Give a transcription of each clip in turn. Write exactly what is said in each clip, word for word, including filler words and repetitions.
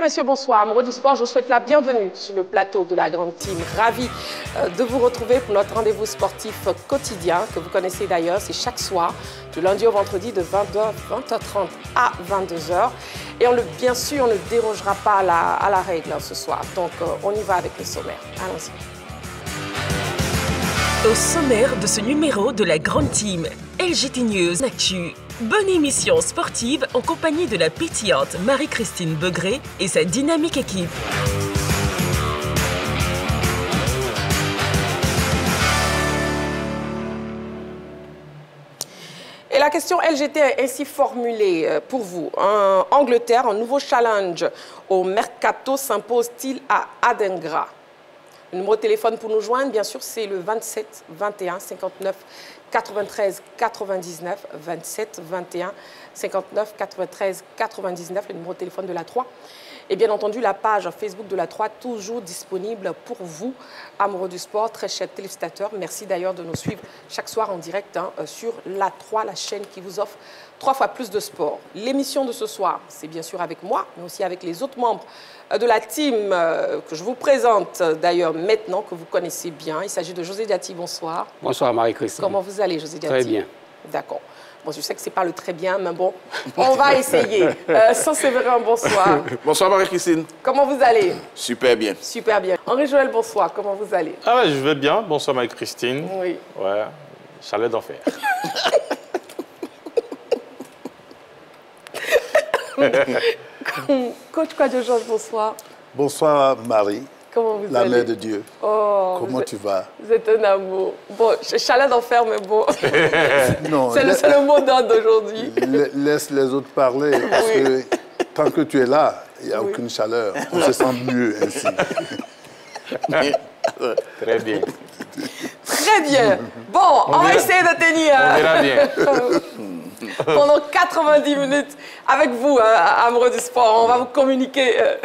Mesdames, Messieurs, bonsoir. Amoureux du sport, je vous souhaite la bienvenue sur le plateau de la Grande Team. Ravi de vous retrouver pour notre rendez-vous sportif quotidien, que vous connaissez d'ailleurs, c'est chaque soir, du lundi au vendredi de vingt heures trente à vingt-deux heures. Et on le, bien sûr, on ne dérogera pas à la, à la règle hein, ce soir. Donc, euh, on y va avec le sommaire. Allons-y. Au sommaire de ce numéro de la Grande Team, L G T News Actu. Bonne émission sportive en compagnie de la pétillante Marie-Christine Begré et sa dynamique équipe. Et la question L G T est ainsi formulée pour vous. En Angleterre, un nouveau challenge au mercato s'impose-t-il à Adingra? Le numéro de téléphone pour nous joindre, bien sûr, c'est le vingt-sept vingt et un cinquante-neuf quatre-vingt-treize quatre-vingt-dix-neuf, vingt-sept vingt et un cinquante-neuf quatre-vingt-treize quatre-vingt-dix-neuf, le numéro de téléphone de la trois. Et bien entendu, la page Facebook de la trois, toujours disponible pour vous, amoureux du sport, très chers téléspectateurs. Merci d'ailleurs de nous suivre chaque soir en direct hein, sur la trois, la chaîne qui vous offre trois fois plus de sport. L'émission de ce soir, c'est bien sûr avec moi, mais aussi avec les autres membres de la team euh, que je vous présente d'ailleurs maintenant, que vous connaissez bien. Il s'agit de José Dati, bonsoir. Bonsoir Marie-Christine. Comment vous allez, José Dati? Très bien. D'accord. Bon, je sais que ce n'est pas le très bien, mais bon, on va essayer. Euh, Sans Séverin, bonsoir. Bonsoir Marie-Christine. Comment vous allez? Super bien. Super bien. Henri-Joël, bonsoir. Comment vous allez? Ah ouais, je vais bien. Bonsoir Marie-Christine. Oui. Ouais, chalet d'enfer. Coach Kouadio Georges, bonsoir. Bonsoir Marie. Comment vous La allez? Mère de Dieu. Oh, comment tu êtes, vas? Vous êtes un amour. Bon, chalet d'enfer, mais bon. Non. C'est laisse... le, le mot d'ordre d'aujourd'hui. Laisse les autres parler. Parce oui. que tant que tu es là, il n'y a oui. aucune chaleur. On se sent mieux ainsi. Très bien. Très bien. Bon, on, on va essayer de tenir. On verra bien. Pendant quatre-vingt-dix minutes avec vous, hein, amoureux du sport. On va vous communiquer... Euh...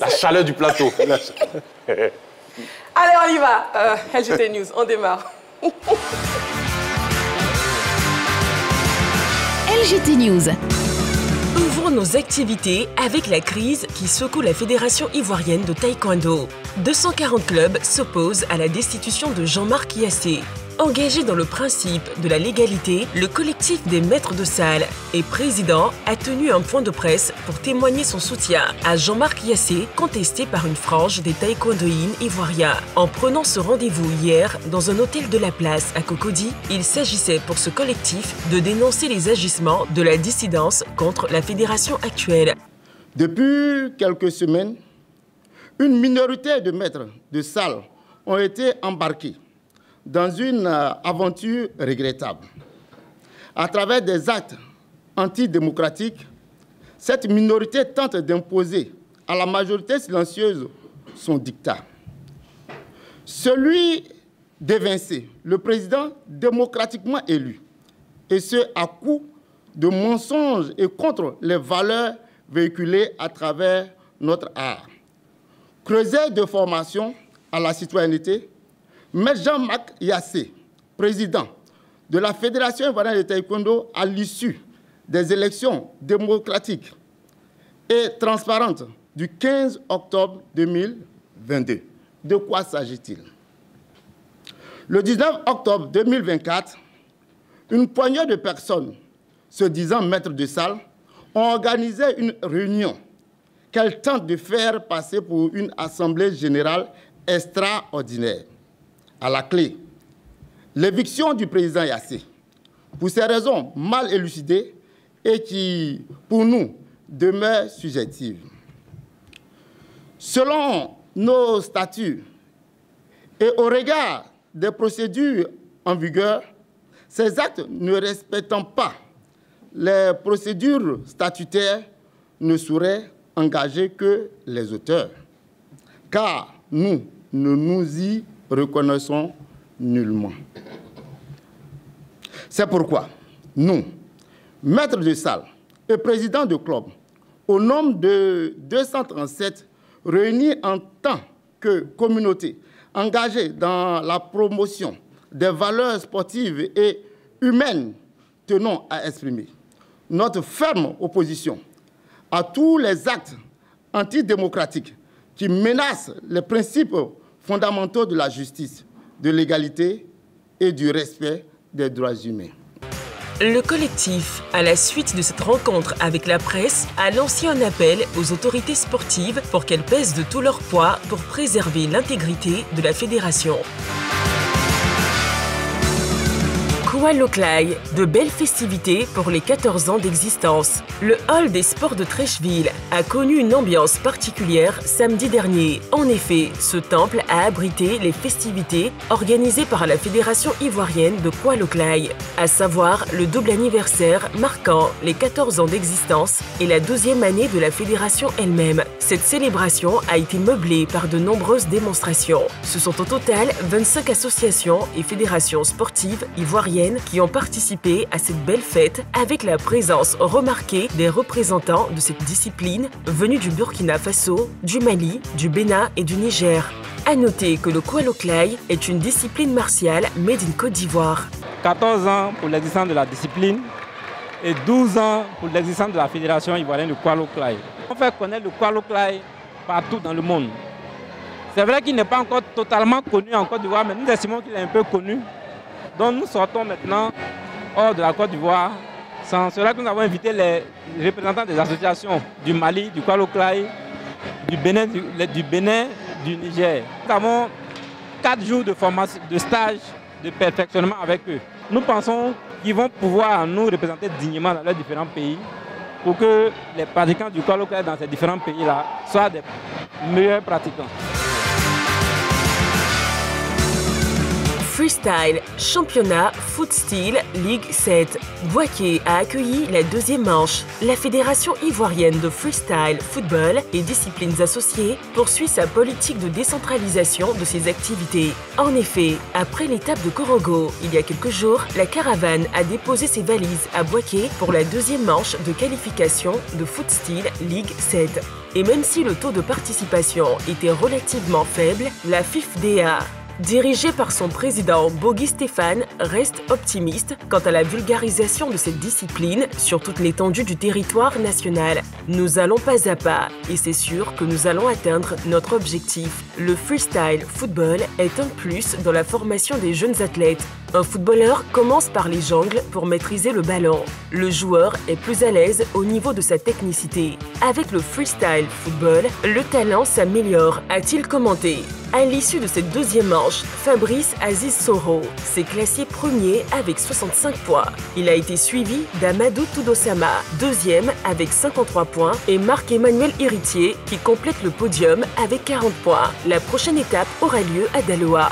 La chaleur du plateau. Allez, on y va. Euh, L G T News, on démarre. L G T News. Ouvrons nos activités avec la crise qui secoue la Fédération ivoirienne de taekwondo. deux cent quarante clubs s'opposent à la destitution de Jean-Marc Yacé. Engagé dans le principe de la légalité, le collectif des maîtres de salle et président a tenu un point de presse pour témoigner son soutien à Jean-Marc Yacé, contesté par une frange des taekwondoïnes ivoiriens. En prenant ce rendez-vous hier dans un hôtel de la place à Cocody, il s'agissait pour ce collectif de dénoncer les agissements de la dissidence contre la fédération actuelle. Depuis quelques semaines, une minorité de maîtres de salle ont été embarqués dans une aventure regrettable. À travers des actes antidémocratiques, cette minorité tente d'imposer à la majorité silencieuse son dictat. Celui d'évincer le président démocratiquement élu, et ce à coup de mensonges et contre les valeurs véhiculées à travers notre art. Creuset de formation à la citoyenneté, mais Jean-Marc Yacé, président de la Fédération ivoirienne de taekwondo, à l'issue des élections démocratiques et transparentes du quinze octobre deux mille vingt-deux. De quoi s'agit-il? Le dix-neuf octobre deux mille vingt-quatre, une poignée de personnes, se disant maîtres de salle, ont organisé une réunion qu'elles tentent de faire passer pour une assemblée générale extraordinaire. À la clé, l'éviction du président Yacé, pour ces raisons mal élucidées et qui, pour nous, demeurent subjectives. Selon nos statuts et au regard des procédures en vigueur, ces actes ne respectant pas les procédures statutaires ne sauraient engager que les auteurs, car nous ne nous y reconnaissons nullement. C'est pourquoi nous, maîtres de salle et présidents de club, au nombre de deux cent trente-sept réunis en tant que communauté engagée dans la promotion des valeurs sportives et humaines, tenons à exprimer notre ferme opposition à tous les actes antidémocratique qui menace les principes fondamentaux de la justice, de l'égalité et du respect des droits humains. Le collectif, à la suite de cette rencontre avec la presse, a lancé un appel aux autorités sportives pour qu'elles pèsent de tout leur poids pour préserver l'intégrité de la fédération. Kualoklaï, de belles festivités pour les quatorze ans d'existence. Le hall des sports de Trècheville a connu une ambiance particulière samedi dernier. En effet, ce temple a abrité les festivités organisées par la Fédération ivoirienne de Kualoklaï, à savoir le double anniversaire marquant les quatorze ans d'existence et la douzième année de la fédération elle-même. Cette célébration a été meublée par de nombreuses démonstrations. Ce sont au total vingt-cinq associations et fédérations sportives ivoiriennes qui ont participé à cette belle fête avec la présence remarquée des représentants de cette discipline venus du Burkina Faso, du Mali, du Bénin et du Niger. A noter que le Kualoklaï est une discipline martiale made in Côte d'Ivoire. quatorze ans pour l'existence de la discipline et douze ans pour l'existence de la Fédération ivoirienne de Kualoklaï. On fait connaître le Kualoklaï partout dans le monde. C'est vrai qu'il n'est pas encore totalement connu en Côte d'Ivoire, mais nous estimons qu'il est un peu connu. Donc nous sortons maintenant hors de la Côte d'Ivoire. C'est en cela que nous avons invité les représentants des associations du Mali, du Kualoklaï, du Bénin, du, du Bénin, du Niger. Nous avons quatre jours de formation, de stage, de perfectionnement avec eux. Nous pensons qu'ils vont pouvoir nous représenter dignement dans leurs différents pays pour que les pratiquants du Kualoklaï dans ces différents pays-là soient des meilleurs pratiquants. Freestyle, championnat, footstyle, Ligue sept. Boaké a accueilli la deuxième manche. La Fédération ivoirienne de freestyle, football et disciplines associées poursuit sa politique de décentralisation de ses activités. En effet, après l'étape de Korongo, il y a quelques jours, la caravane a déposé ses valises à Boaké pour la deuxième manche de qualification de footstyle Ligue sept. Et même si le taux de participation était relativement faible, la F I F D A, dirigé par son président Bogui Stéphane, reste optimiste quant à la vulgarisation de cette discipline sur toute l'étendue du territoire national. Nous allons pas à pas et c'est sûr que nous allons atteindre notre objectif. Le freestyle football est un plus dans la formation des jeunes athlètes. Un footballeur commence par les jongles pour maîtriser le ballon. Le joueur est plus à l'aise au niveau de sa technicité. Avec le freestyle football, le talent s'améliore, a-t-il commenté. À l'issue de cette deuxième manche, Fabrice Aziz Soro s'est classé premier avec soixante-cinq points. Il a été suivi d'Amadou Toudosama, deuxième avec cinquante-trois points, et Marc-Emmanuel Héritier qui complète le podium avec quarante points. La prochaine étape aura lieu à Daloa.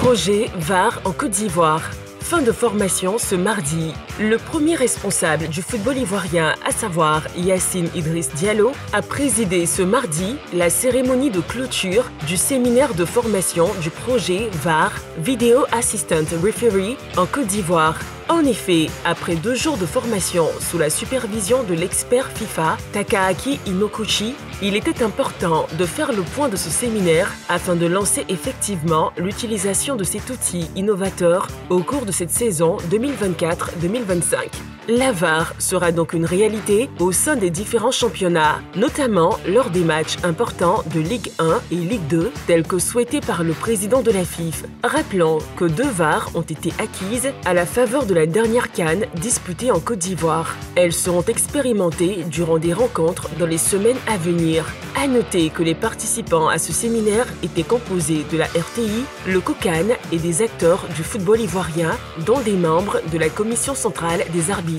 Projet V A R en Côte d'Ivoire. Fin de formation ce mardi. Le premier responsable du football ivoirien, à savoir Yacine Idriss Diallo, a présidé ce mardi la cérémonie de clôture du séminaire de formation du projet V A R, Video Assistant Referee, en Côte d'Ivoire. En effet, après deux jours de formation sous la supervision de l'expert FIFA, Takaaki Inokuchi, il était important de faire le point de ce séminaire afin de lancer effectivement l'utilisation de cet outil innovateur au cours de cette saison deux mille vingt-quatre deux mille vingt-cinq. La V A R sera donc une réalité au sein des différents championnats, notamment lors des matchs importants de Ligue un et Ligue deux, tels que souhaités par le président de la F I F. Rappelons que deux V A R ont été acquises à la faveur de la dernière CAN disputée en Côte d'Ivoire. Elles seront expérimentées durant des rencontres dans les semaines à venir. A noter que les participants à ce séminaire étaient composés de la R T I, le COCAN et des acteurs du football ivoirien, dont des membres de la Commission centrale des arbitres.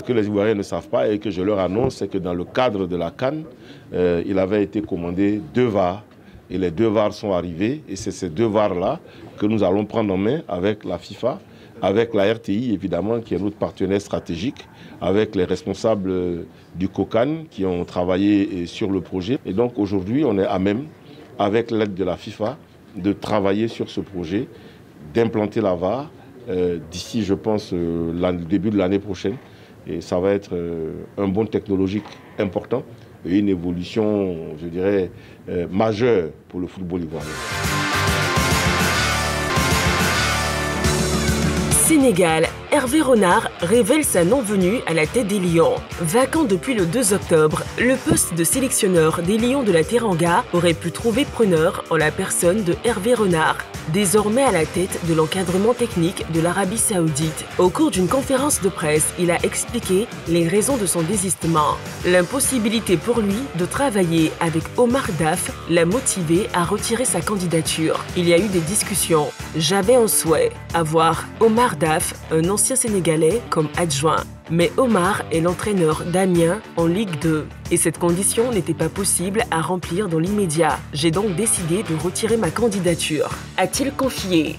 Ce que les Ivoiriens ne savent pas et que je leur annonce, c'est que dans le cadre de la CAN, euh, il avait été commandé deux V A R et les deux V A R sont arrivés et c'est ces deux V A R-là que nous allons prendre en main avec la FIFA, avec la R T I évidemment qui est notre partenaire stratégique, avec les responsables du COCAN qui ont travaillé sur le projet. Et donc aujourd'hui on est à même, avec l'aide de la FIFA, de travailler sur ce projet, d'implanter la V A R. Euh, d'ici, je pense, euh, le début de l'année prochaine. Et ça va être euh, un bond technologique important et une évolution, je dirais, euh, majeure pour le football ivoirien. Sénégal. Hervé Renard révèle sa non-venue à la tête des Lions. Vacant depuis le deux octobre, le poste de sélectionneur des Lions de la Teranga aurait pu trouver preneur en la personne de Hervé Renard, désormais à la tête de l'encadrement technique de l'Arabie Saoudite. Au cours d'une conférence de presse, il a expliqué les raisons de son désistement. L'impossibilité pour lui de travailler avec Omar Daff l'a motivé à retirer sa candidature. Il y a eu des discussions. J'avais un souhait, avoir Omar Daff, un ancien Sénégalais, comme adjoint. Mais Omar est l'entraîneur d'Amiens en Ligue deux et cette condition n'était pas possible à remplir dans l'immédiat. J'ai donc décidé de retirer ma candidature, a-t-il confié.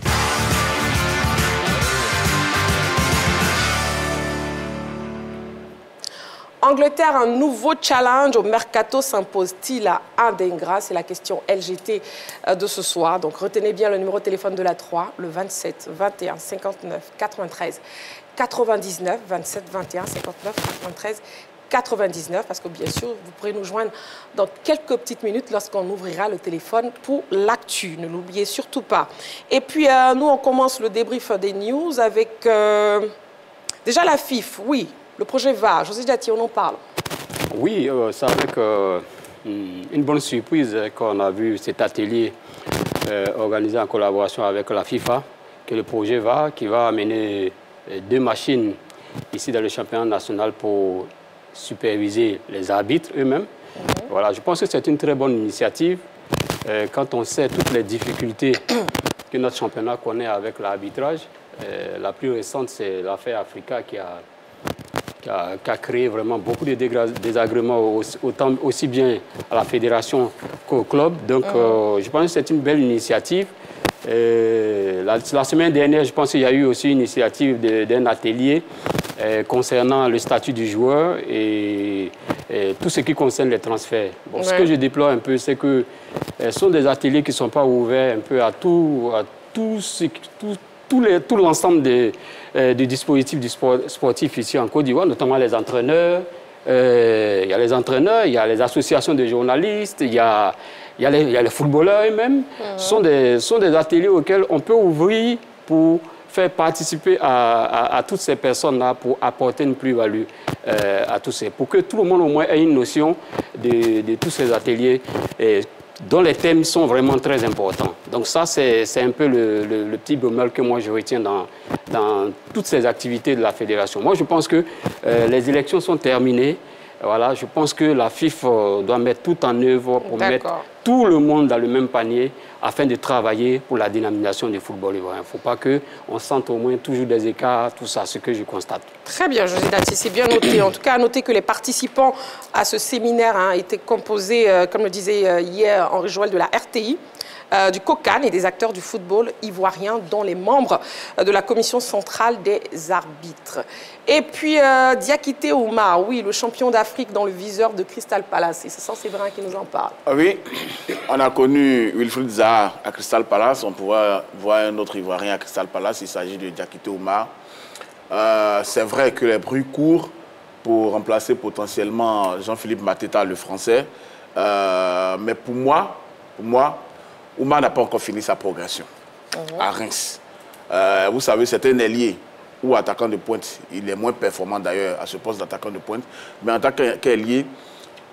Angleterre, un nouveau challenge au mercato s'impose-t-il à Adingra? C'est la question L G T de ce soir. Donc retenez bien le numéro de téléphone de la trois, le vingt-sept vingt et un cinquante-neuf quatre-vingt-treize quatre-vingt-dix-neuf, vingt-sept vingt et un cinquante-neuf quatre-vingt-treize quatre-vingt-dix-neuf, parce que bien sûr, vous pourrez nous joindre dans quelques petites minutes lorsqu'on ouvrira le téléphone pour l'actu. Ne l'oubliez surtout pas. Et puis, euh, nous, on commence le débrief des news avec euh, déjà la F I F, oui, le projet V A R. José Dati, on en parle. Oui, euh, c'est avec euh, une bonne surprise qu'on a vu cet atelier euh, organisé en collaboration avec la FIFA, que le projet V A R qui va amener deux machines ici dans le championnat national pour superviser les arbitres eux-mêmes. Mmh. Voilà, je pense que c'est une très bonne initiative euh, quand on sait toutes les difficultés que notre championnat connaît avec l'arbitrage. Euh, la plus récente, c'est l'affaire Africa qui a, qui, a, qui a créé vraiment beaucoup de désagréments aussi, autant, aussi bien à la fédération qu'au club. Donc, mmh. euh, je pense que c'est une belle initiative. Euh, la, la semaine dernière, je pense qu'il y a eu aussi une initiative d'un atelier euh, concernant le statut du joueur et, et tout ce qui concerne les transferts. Bon, ouais. Ce que je déplore un peu, c'est que euh, ce sont des ateliers qui ne sont pas ouverts un peu à tout, à tout, tout, tout, les, tout l'ensemble des, euh, des dispositifs du sport, sportif ici en Côte d'Ivoire, notamment les entraîneurs. Il euh, y a les entraîneurs, il y a les associations de journalistes, il y a... Il y a les, il y a les footballeurs eux-mêmes. Mmh. Ce sont des, sont des ateliers auxquels on peut ouvrir pour faire participer à, à, à toutes ces personnes-là, pour apporter une plus-value euh, à tous ces. Pour que tout le monde au moins ait une notion de, de tous ces ateliers et, dont les thèmes sont vraiment très importants. Donc ça, c'est un peu le, le, le petit bémol que moi je retiens dans, dans toutes ces activités de la fédération. Moi, je pense que euh, les élections sont terminées. Voilà, je pense que la F I F doit mettre tout en œuvre pour mettre tout le monde dans le même panier afin de travailler pour la dynamisation du football ivoirien. Il ne faut pas qu'on sente au moins toujours des écarts, tout ça, ce que je constate. Très bien, José Dati, c'est bien noté. En tout cas, à noter que les participants à ce séminaire hein, étaient composés, euh, comme le disait hier Henri-Joël, de la R T I. Euh, du COCAN et des acteurs du football ivoirien, dont les membres euh, de la commission centrale des arbitres. Et puis, euh, Diakité Oumar, oui, le champion d'Afrique dans le viseur de Crystal Palace. Et c'est ça, c'est vrai qui nous en parle. Oui, on a connu Wilfried Zaha à Crystal Palace. On pourra voir un autre Ivoirien à Crystal Palace. Il s'agit de Diakité Oumar. Euh, c'est vrai que les bruits courent pour remplacer potentiellement Jean-Philippe Mateta, le Français. Euh, mais pour moi, pour moi, Oumar n'a pas encore fini sa progression mmh. à Reims. Euh, vous savez, c'est un ailier ou attaquant de pointe. Il est moins performant d'ailleurs à ce poste d'attaquant de pointe. Mais en tant qu'ailier,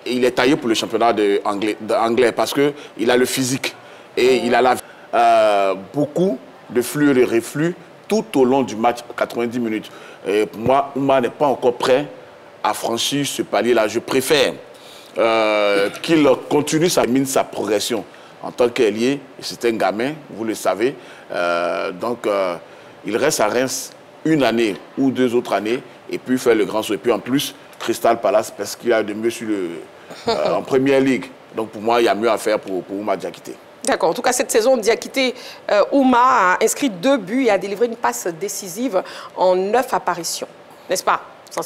il est taillé pour le championnat de anglais, de anglais parce qu'il a le physique et mmh. il a la, euh, beaucoup de flux et de reflux tout au long du match, quatre-vingt-dix minutes. Et pour moi, Oumar n'est pas encore prêt à franchir ce palier-là. Je préfère euh, qu'il continue sa mine, sa progression. En tant qu'ailier, c'est un gamin, vous le savez. Euh, donc, euh, il reste à Reims une année ou deux autres années et puis faire le grand saut. Et puis en plus, Crystal Palace, parce qu'il a de mieux sur le, euh, en première ligue. Donc pour moi, il y a mieux à faire pour, pour Oumar Diakité. D'accord. En tout cas, cette saison, Diakité euh, Oumar a inscrit deux buts et a délivré une passe décisive en neuf apparitions. N'est-ce pas?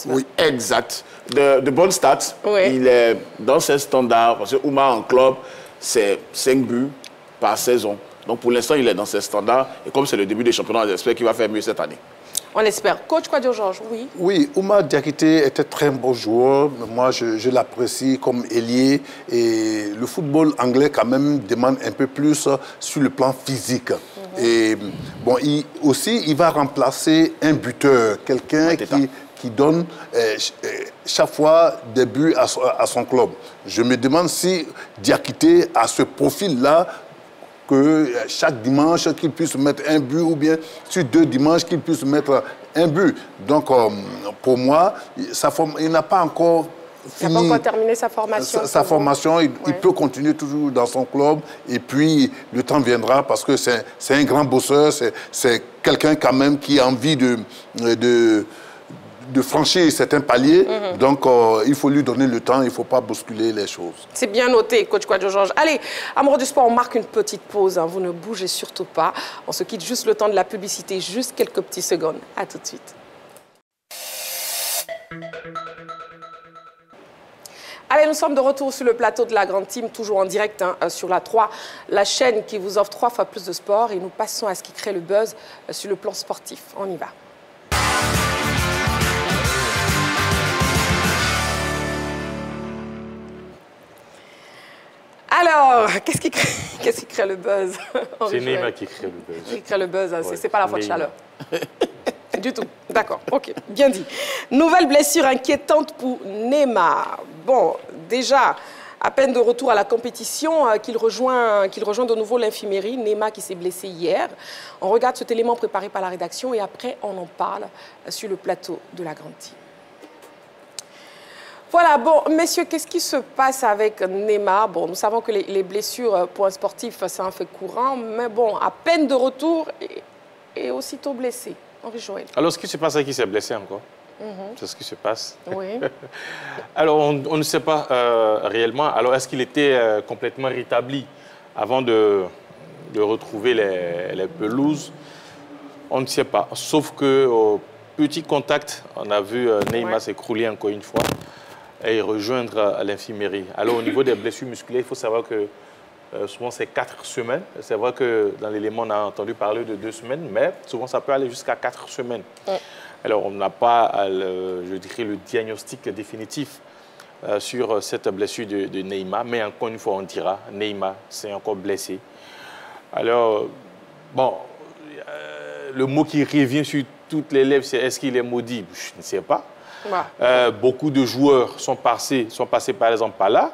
Oui, exact. De, de bonnes stats. Oui. Il est dans ses standards. Parce que Oumar en club, c'est cinq buts par saison. Donc, pour l'instant, il est dans ses standards. Et comme c'est le début des championnats, j'espère qu'il va faire mieux cette année. On l'espère. Coach Kouadio Georges, oui. Oui, Oumar Diakité est un très bon joueur. Moi, je, je l'apprécie comme ailier. Et le football anglais, quand même, demande un peu plus sur le plan physique. Et bon, il, aussi, il va remplacer un buteur, quelqu'un qui, qui donne euh, chaque fois des buts à, à son club. Je me demande si Diakité a ce profil-là, que chaque dimanche qu'il puisse mettre un but, ou bien sur deux dimanches qu'il puisse mettre un but. Donc, euh, pour moi, sa forme, il n'a pas encore... Il n'a pas encore terminé sa formation. Sa, sa formation, il, ouais. il peut continuer toujours dans son club. Et puis, le temps viendra parce que c'est un grand bosseur. C'est quelqu'un quand même qui a envie de, de, de franchir certains paliers. Mm-hmm. Donc, euh, il faut lui donner le temps. Il ne faut pas bousculer les choses. C'est bien noté, coach Kouadio Georges. Allez, amoureux du sport, on marque une petite pause. Hein. Vous ne bougez surtout pas. On se quitte juste le temps de la publicité, juste quelques petites secondes. À tout de suite. Allez, nous sommes de retour sur le plateau de la Grande Team, toujours en direct hein, sur la trois, la chaîne qui vous offre trois fois plus de sport. Et nous passons à ce qui crée le buzz sur le plan sportif. On y va. Alors, qu'est-ce qui crée, qu'est-ce qui crée le buzz? C'est Neymar qui crée le buzz. Qui crée le buzz, hein, ouais, c'est pas la faute chaleur. Du tout. D'accord. OK. Bien dit. Nouvelle blessure inquiétante pour Neymar. Bon, déjà, à peine de retour à la compétition, euh, qu'il rejoint, qu'il rejoint de nouveau l'infirmerie. Neymar qui s'est blessé hier. On regarde cet élément préparé par la rédaction et après, on en parle sur le plateau de la Grande Team. Voilà, bon, messieurs, qu'est-ce qui se passe avec Neymar? Bon, nous savons que les, les blessures pour un sportif, c'est un fait courant, mais bon, à peine de retour et, et aussitôt blessé. Henri-Joël. Alors, ce qui se passe, c'est qu'il s'est blessé encore. Mm-hmm. C'est ce qui se passe. Oui. Alors, on, on ne sait pas euh, réellement. Alors, est-ce qu'il était euh, complètement rétabli avant de, de retrouver les, les pelouses? On ne sait pas. Sauf qu'au petit contact, on a vu euh, Neymar ouais. s'écrouler encore une fois et rejoindre l'infirmerie. Alors, au niveau des blessures musculaires, il faut savoir que Euh, souvent, c'est quatre semaines. C'est vrai que dans l'élément, on a entendu parler de deux semaines, mais souvent, ça peut aller jusqu'à quatre semaines. Mm. Alors, on n'a pas, le, je dirais, le diagnostic définitif euh, sur cette blessure de, de Neymar, mais encore une fois, on dira, Neymar s'est encore blessé. Alors, bon, euh, le mot qui revient sur toutes les lèvres, c'est est-ce qu'il est maudit? Je ne sais pas. Ouais. Euh, beaucoup de joueurs sont passés, sont passés par exemple, par là.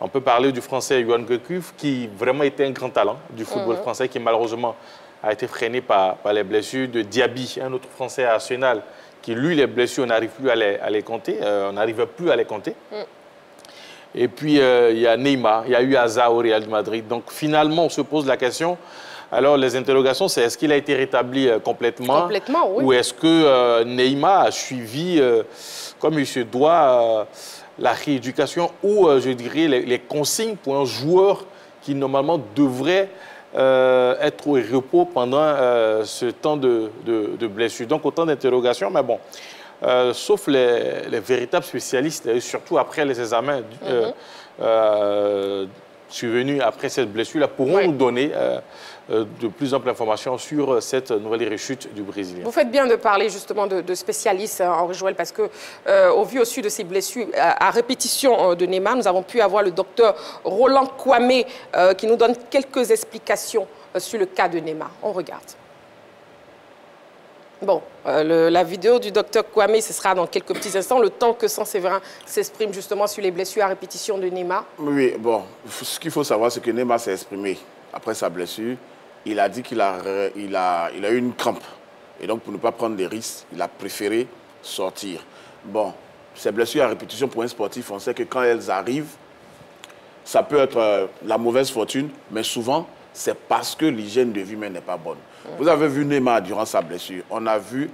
On peut parler du français Yoann Gourcuff, qui vraiment était un grand talent du football mmh. français, qui malheureusement a été freiné par, par les blessures de Diaby, un autre français à Arsenal, qui lui, les blessures, on n'arrive plus à les, à les compter, euh, on n'arrive plus à les compter. Mmh. Et puis, il euh, y a Neymar, il y a eu Hazard au Real de Madrid. Donc, finalement, on se pose la question. Alors, les interrogations, c'est est-ce qu'il a été rétabli euh, complètement, complètement oui. Ou est-ce que euh, Neymar a suivi, euh, comme il se doit... Euh, la rééducation ou, euh, je dirais, les, les consignes pour un joueur qui, normalement, devrait euh, être au repos pendant euh, ce temps de, de, de blessure. Donc, autant d'interrogations, mais bon, euh, sauf les, les véritables spécialistes, et surtout après les examens euh, mm-hmm. euh, survenus après cette blessure-là, pourront oui. nous donner... Euh, de plus amples informations sur cette nouvelle rechute du Brésilien. Vous faites bien de parler justement de, de spécialistes, hein, Henri-Joël, parce que euh, au vu aussi de ces blessures à, à répétition euh, de Neymar, nous avons pu avoir le docteur Roland Kouamé euh, qui nous donne quelques explications euh, sur le cas de Neymar. On regarde. Bon, euh, le, la vidéo du docteur Kouamé, ce sera dans quelques petits instants, le temps que Saint-Séverin s'exprime justement sur les blessures à répétition de Neymar. Oui, bon, ce qu'il faut savoir, c'est que Neymar s'est exprimé après sa blessure. Il a dit qu'il a, il a, il a eu une crampe. Et donc, pour ne pas prendre des risques, il a préféré sortir. Bon, ces blessures à répétition pour un sportif, on sait que quand elles arrivent, ça peut être euh, la mauvaise fortune, mais souvent, c'est parce que l'hygiène de vie n'est pas bonne. Mmh. Vous avez vu Neymar durant sa blessure. On n'a vu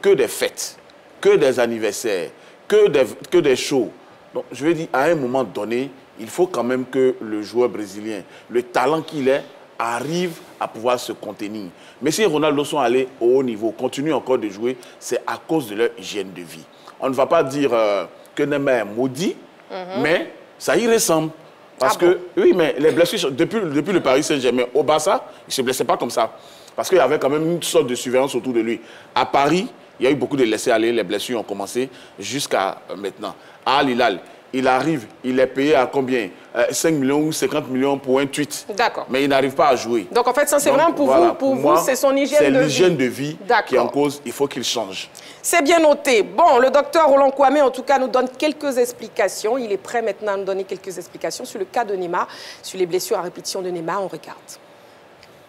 que des fêtes, que des anniversaires, que des, que des shows. Donc, je veux dire, à un moment donné, il faut quand même que le joueur brésilien, le talent qu'il est, arrive à pouvoir se contenir. Messi et Ronaldo sont allés au haut niveau, continuent encore de jouer, c'est à cause de leur hygiène de vie. On ne va pas dire euh, que Neymar est maudit, mm-hmm. mais ça y ressemble. Parce ah que, bon? oui, mais les blessures, depuis, depuis le Paris Saint-Germain, au Barça, il ne se blessait pas comme ça. Parce qu'il y avait quand même une sorte de surveillance autour de lui. À Paris, il y a eu beaucoup de laisser-aller, les blessures ont commencé jusqu'à maintenant. À Al-Hilal, il arrive, il est payé à combien, euh, cinq millions ou cinquante millions pour un tweet. D'accord. Mais il n'arrive pas à jouer. Donc en fait, sincèrement, pour voilà, vous, pour pour vous c'est son hygiène de vie. C'est l'hygiène de vie qui est en cause. Il faut qu'il change. C'est bien noté. Bon, le docteur Roland Kouamé, en tout cas, nous donne quelques explications. Il est prêt maintenant à nous donner quelques explications sur le cas de Neymar, sur les blessures à répétition de Neymar. On regarde.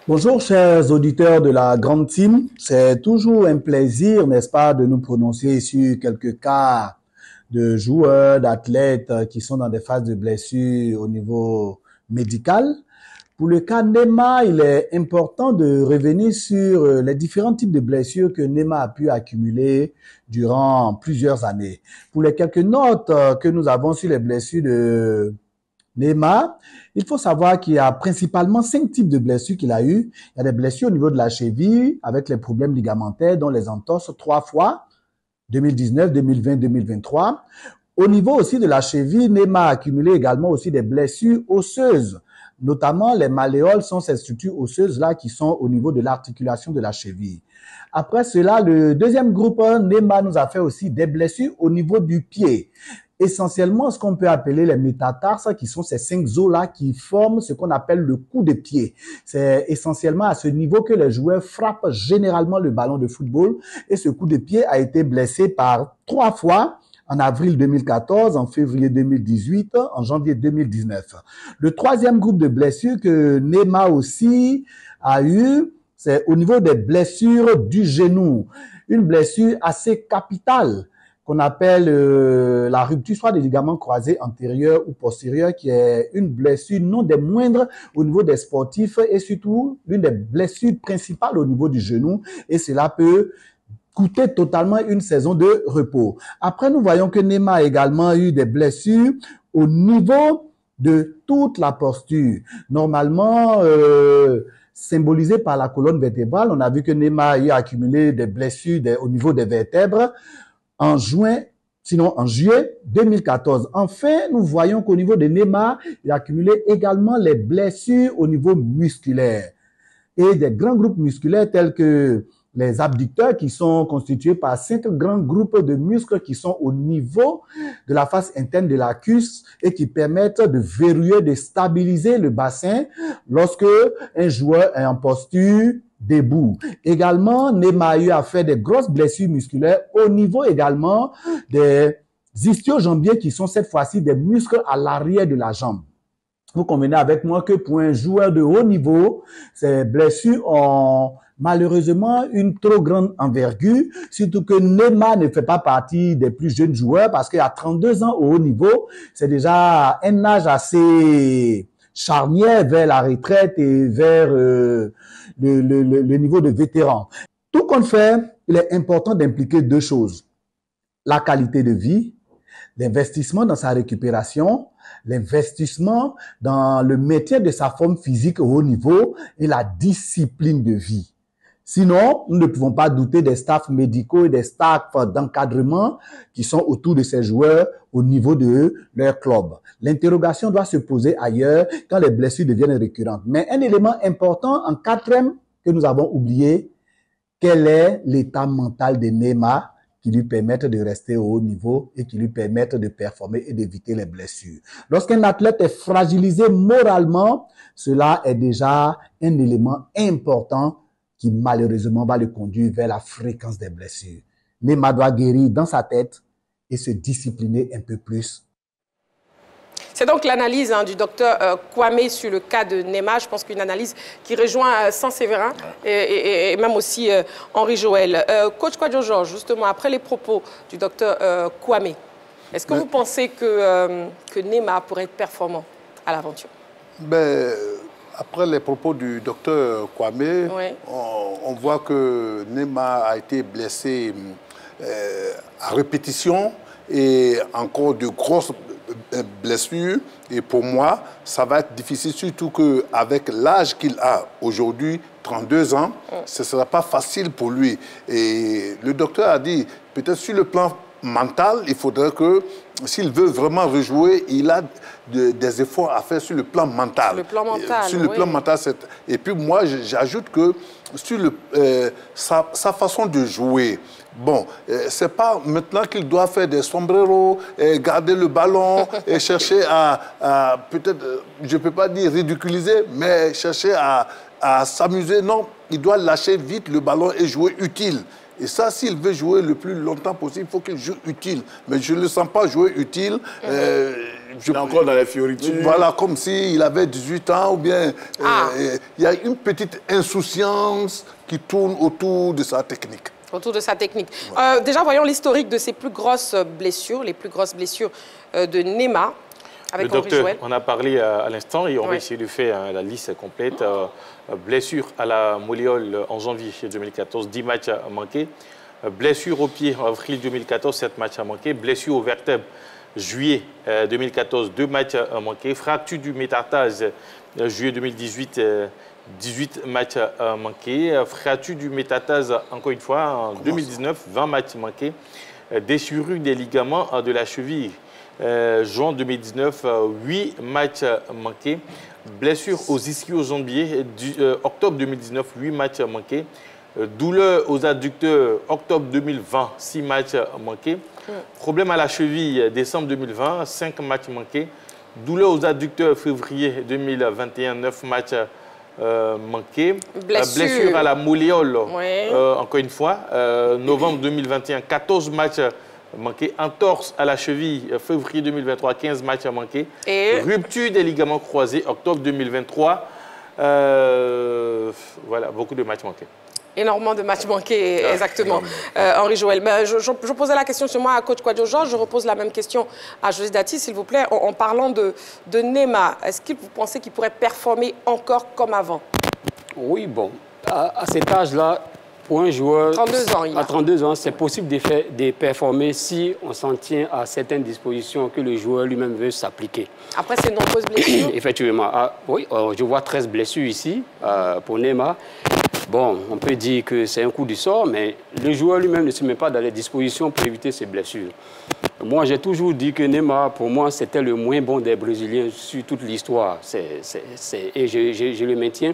Bonjour chers auditeurs de la Grande Team. C'est toujours un plaisir, n'est-ce pas, de nous prononcer sur quelques cas de joueurs, d'athlètes qui sont dans des phases de blessure au niveau médical. Pour le cas Neymar, il est important de revenir sur les différents types de blessures que Neymar a pu accumuler durant plusieurs années. Pour les quelques notes que nous avons sur les blessures de Neymar, il faut savoir qu'il y a principalement cinq types de blessures qu'il a eues. Il y a des blessures au niveau de la cheville avec les problèmes ligamentaires dont les entorses trois fois, deux mille dix-neuf, deux mille vingt, deux mille vingt-trois. Au niveau aussi de la cheville, Neymar a accumulé également aussi des blessures osseuses. Notamment, les malléoles sont ces structures osseuses-là qui sont au niveau de l'articulation de la cheville. Après cela, le deuxième groupe, Neymar nous a fait aussi des blessures au niveau du pied. Essentiellement, ce qu'on peut appeler les métatarses, qui sont ces cinq os-là qui forment ce qu'on appelle le coup de pied. C'est essentiellement à ce niveau que les joueurs frappent généralement le ballon de football. Et ce coup de pied a été blessé par trois fois, en avril deux mille quatorze, en février deux mille dix-huit, en janvier deux mille dix-neuf. Le troisième groupe de blessures que Neymar aussi a eu, c'est au niveau des blessures du genou. Une blessure assez capitale, qu'on appelle euh, la rupture soit des ligaments croisés antérieurs ou postérieurs, qui est une blessure non des moindres au niveau des sportifs et surtout l'une des blessures principales au niveau du genou. Et cela peut coûter totalement une saison de repos. Après, nous voyons que Neymar a également eu des blessures au niveau de toute la posture. Normalement, euh, symbolisé par la colonne vertébrale, on a vu que Neymar a eu accumulé des blessures des, au niveau des vertèbres. En juin, sinon en juillet deux mille quatorze. Enfin, nous voyons qu'au niveau de Neymar, il a accumulé également les blessures au niveau musculaire et des grands groupes musculaires tels que les abducteurs qui sont constitués par cinq grands groupes de muscles qui sont au niveau de la face interne de la cuisse et qui permettent de verrouiller, de stabiliser le bassin lorsque un joueur est en posture debout. Également, Neymar a eu à faire des grosses blessures musculaires au niveau également des ischio-jambiers qui sont cette fois-ci des muscles à l'arrière de la jambe. Vous convenez avec moi que pour un joueur de haut niveau, ces blessures ont malheureusement une trop grande envergure, surtout que Neymar ne fait pas partie des plus jeunes joueurs parce qu'à trente-deux ans au haut niveau, c'est déjà un âge assez charnière vers la retraite et vers euh, le, le, le niveau de vétéran. Tout compte fait, il est important d'impliquer deux choses. La qualité de vie, l'investissement dans sa récupération, l'investissement dans le maintien de sa forme physique au haut niveau et la discipline de vie. Sinon, nous ne pouvons pas douter des staffs médicaux et des staffs d'encadrement qui sont autour de ces joueurs au niveau de leur club. L'interrogation doit se poser ailleurs quand les blessures deviennent récurrentes. Mais un élément important en quatrième que nous avons oublié, quel est l'état mental de Neymar qui lui permettent de rester au haut niveau et qui lui permettent de performer et d'éviter les blessures. Lorsqu'un athlète est fragilisé moralement, cela est déjà un élément important qui malheureusement va le conduire vers la fréquence des blessures. Neymar doit guérir dans sa tête et se discipliner un peu plus. C'est donc l'analyse hein, du docteur euh, Kouamé sur le cas de Neymar. Je pense qu'une analyse qui rejoint euh, Saint-Séverin et, et, et même aussi euh, Henri-Joël. Euh, Coach Kouadio Georges, justement, après les propos du docteur euh, Kouamé, est-ce que ben, vous pensez que, euh, que Neymar pourrait être performant à l'aventure? Ben, après les propos du docteur Kouamé, oui. on, on voit que Neymar a été blessé euh, à répétition et encore de grosses blessure et pour moi ça va être difficile, surtout qu'avec l'âge qu'il a aujourd'hui, trente-deux ans, ce ne sera pas facile pour lui. Et le docteur a dit peut-être sur le plan mental, il faudrait que, s'il veut vraiment rejouer, il a de, des efforts à faire sur le plan mental. Sur le plan mental, sur le oui. plan mental et puis moi, j'ajoute que sur le, euh, sa, sa façon de jouer, bon, euh, c'est pas maintenant qu'il doit faire des sombreros, et garder le ballon, et chercher à, à peut-être, je peux pas dire ridiculiser, mais chercher à, à s'amuser. Non, il doit lâcher vite le ballon et jouer utile. Et ça, s'il veut jouer le plus longtemps possible, il faut qu'il joue utile. Mais je ne le sens pas jouer utile. Mmh. Euh, je... Encore dans la fioriture. Voilà, comme s'il avait dix-huit ans ou bien... Ah. Euh, il y a une petite insouciance qui tourne autour de sa technique. Autour de sa technique. Ouais. Euh, déjà, voyons l'historique de ses plus grosses blessures, les plus grosses blessures de Neymar. Avec le docteur, on a parlé à l'instant et on ouais. va essayer de faire la liste complète. Blessure à la Moliole en janvier deux mille quatorze, dix matchs manqués. Blessure au pied en avril deux mille quatorze, sept matchs manqués. Blessure au vertèbre, juillet deux mille quatorze, deux matchs manqués. Fracture du métartase, juillet deux mille dix-huit, dix-huit matchs manqués. Fracture du métartase, encore une fois, en deux mille dix-neuf, vingt matchs manqués. Déchirure des ligaments de la cheville. Euh, juin deux mille dix-neuf, euh, huit matchs manqués. Blessure aux ischio-jambiers, euh, octobre deux mille dix-neuf, huit matchs manqués. Euh, douleur aux adducteurs, octobre deux mille vingt, six matchs manqués. Mmh. Problème à la cheville, décembre deux mille vingt, cinq matchs manqués. Douleur aux adducteurs, février deux mille vingt et un, neuf matchs euh, manqués. Blessure. Euh, blessure à la malléole, ouais. euh, encore une fois, euh, novembre deux mille vingt et un, quatorze matchs manqué. Entorse à la cheville, février deux mille vingt-trois, quinze matchs manqués. Et... Rupture des ligaments croisés, octobre deux mille vingt-trois. Euh... Voilà, beaucoup de matchs manqués. Énormément de matchs manqués, ah, exactement, euh, Henri-Joël. Je, je, je posais la question sûrement à coach Kouadio Georges, je repose la même question à José Dati, s'il vous plaît. En, en parlant de, de Neymar, est-ce que vous pensez qu'il pourrait performer encore comme avant? Oui, bon, à, à cet âge-là, pour un joueur à trente-deux ans, c'est possible de, faire, de performer si on s'en tient à certaines dispositions que le joueur lui-même veut s'appliquer. Après ces nombreuses blessures. Effectivement. Ah, oui, je vois treize blessures ici euh, pour Neymar. Bon, on peut dire que c'est un coup du sort, mais le joueur lui-même ne se met pas dans les dispositions pour éviter ces blessures. Moi, j'ai toujours dit que Neymar, pour moi, c'était le moins bon des Brésiliens sur toute l'histoire. Et je, je, je le maintiens.